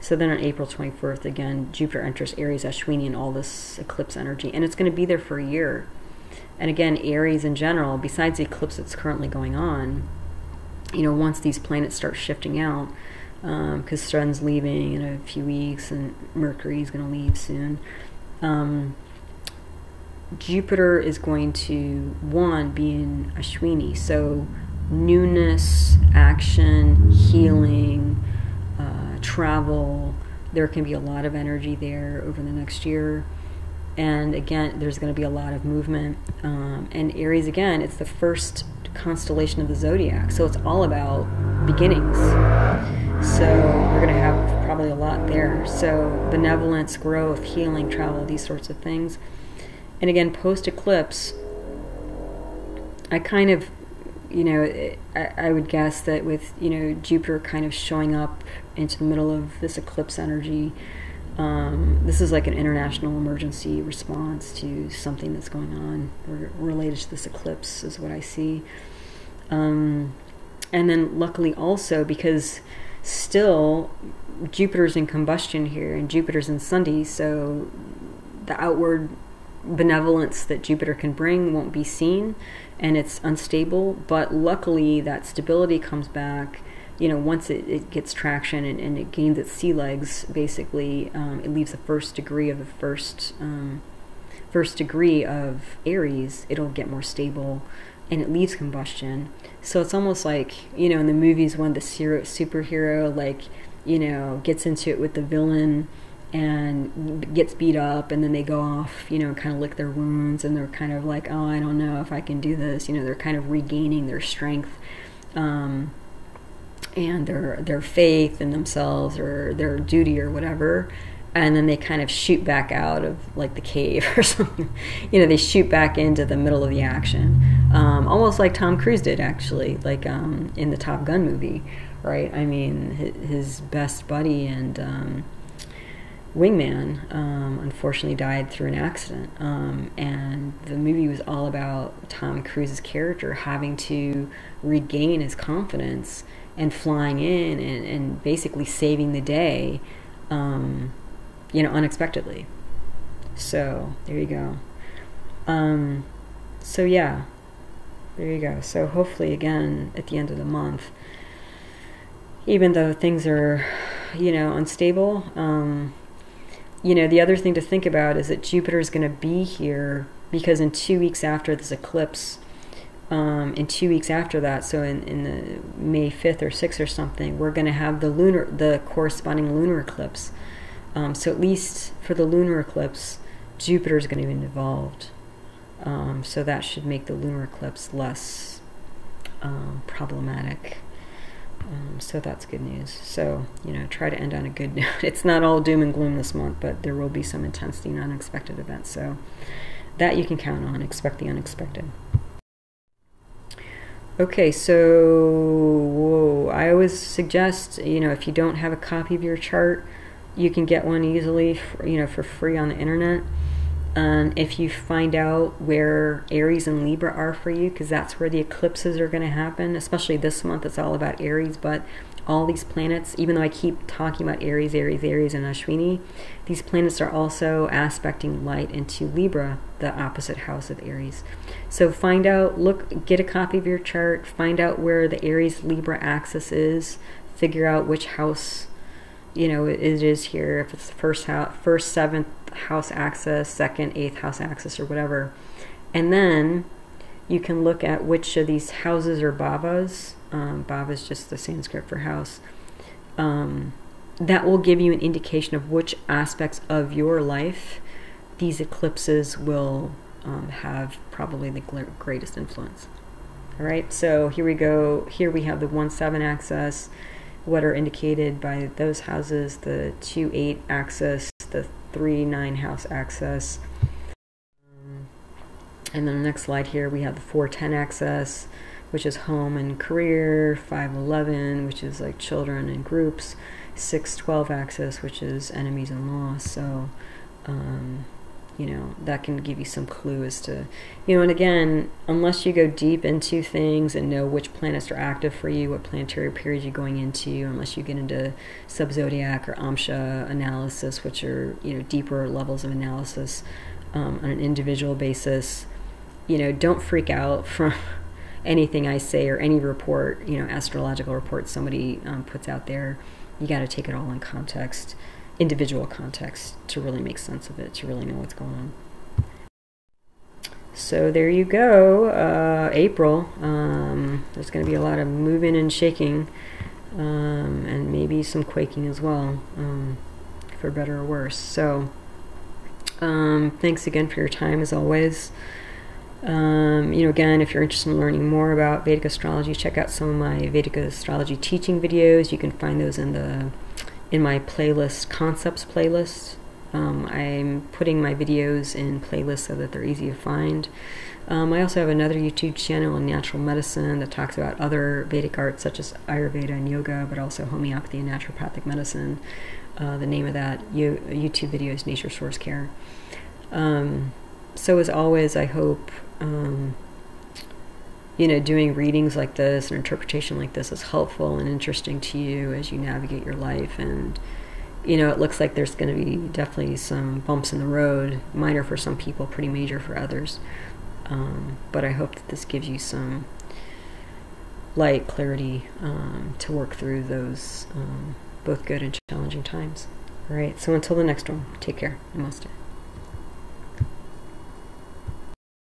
So then on April 24th, again, Jupiter enters Aries, Ashwini, and all this eclipse energy, and it's going to be there for a year. And again, Aries in general, besides the eclipse that's currently going on, you know, once these planets start shifting out, because Sun's leaving in a few weeks and Mercury's going to leave soon, Jupiter is going to, one, be in Ashwini, so newness, action, healing, travel. There can be a lot of energy there over the next year, and again, there's going to be a lot of movement. And Aries, again, it's the first constellation of the zodiac, so it's all about beginnings. So we're going to have probably a lot there. So benevolence, growth, healing, travel, these sorts of things. And again, post-eclipse, I kind of, you know, I would guess that with, you know, Jupiter kind of showing up into the middle of this eclipse energy, this is like an international emergency response to something that's going on related to this eclipse is what I see. And then luckily also, because still Jupiter's in combustion here, and Jupiter's in Sunday, so the outward benevolence that Jupiter can bring won't be seen, and it's unstable, but luckily that stability comes back, you know, once it gets traction and it gains its sea legs. Basically, it leaves the first degree of the first degree of Aries, it'll get more stable, and it leaves combustion. So it's almost like, you know, in the movies when the superhero, like, you know, gets into it with the villain and gets beat up, and then they go off, you know, kind of lick their wounds, and they're kind of like, oh, I don't know if I can do this, you know, they're kind of regaining their strength and their faith in themselves or their duty or whatever. and then they kind of shoot back out of like the cave or something. You know, they shoot back into the middle of the action, almost like Tom Cruise did actually, like in the Top Gun movie, right? I mean, his best buddy and wingman unfortunately died through an accident, and the movie was all about Tom Cruise's character having to regain his confidence and flying in and basically saving the day, you know, unexpectedly. So there you go. So yeah, there you go. So hopefully again at the end of the month, even though things are, you know, unstable, you know, the other thing to think about is that Jupiter is going to be here, because in 2 weeks after this eclipse, in 2 weeks after that, so in the May 5th or 6th or something, we're going to have the corresponding lunar eclipse. So at least for the lunar eclipse, Jupiter is going to be involved. So that should make the lunar eclipse less problematic. So that's good news. So, you know, try to end on a good note. It's not all doom and gloom this month, but there will be some intensity and unexpected events. So that you can count on. Expect the unexpected. Okay, so whoa, I always suggest, you know, if you don't have a copy of your chart, you can get one easily, you know, for free on the internet. If you find out where Aries and Libra are for you, because that's where the eclipses are going to happen, especially this month. It's all about Aries, but all these planets, even though I keep talking about Aries, Aries, Aries, and Ashwini, these planets are also aspecting light into Libra, the opposite house of Aries. So find out, look, get a copy of your chart, find out where the Aries-Libra axis is, figure out which house, you know, it is here, if it's the first house, first, seventh house axis, second, eighth house axis, or whatever. And then you can look at which of these houses are bhavas. Bhava is just the Sanskrit for house. That will give you an indication of which aspects of your life these eclipses will have probably the greatest influence. All right, so here we go. Here we have the 1-7 axis, what are indicated by those houses, the 2-8 axis, the 3-9 house axis. And then the next slide here, we have the 4-10 axis, which is home and career, 5-11, which is like children and groups, 6-12 axis, which is enemies and loss. So, you know, that can give you some clue as to, you know, and again, unless you go deep into things and know which planets are active for you, what planetary periods you're going into, unless you get into subzodiac or amsha analysis, which are, you know, deeper levels of analysis on an individual basis, you know, don't freak out from anything I say or any report, you know, astrological report somebody puts out there. You got to take it all in context, individual context, to really make sense of it, to really know what's going on. So there you go, April. There's going to be a lot of moving and shaking, and maybe some quaking as well, for better or worse. So thanks again for your time as always. You know, again, if you're interested in learning more about Vedic astrology, check out some of my Vedic astrology teaching videos. You can find those in the my playlist, concepts playlist. I'm putting my videos in playlists so that they're easy to find. I also have another YouTube channel on natural medicine that talks about other Vedic arts such as Ayurveda and yoga, but also homeopathy and naturopathic medicine. The name of that YouTube video is Nature Source Care. So as always, I hope you know, doing readings like this and interpretation like this is helpful and interesting to you as you navigate your life. And you know, it looks like there's going to be definitely some bumps in the road, minor for some people, pretty major for others. But I hope that this gives you some light, clarity to work through those both good and challenging times. All right, so until the next one, take care. Namaste.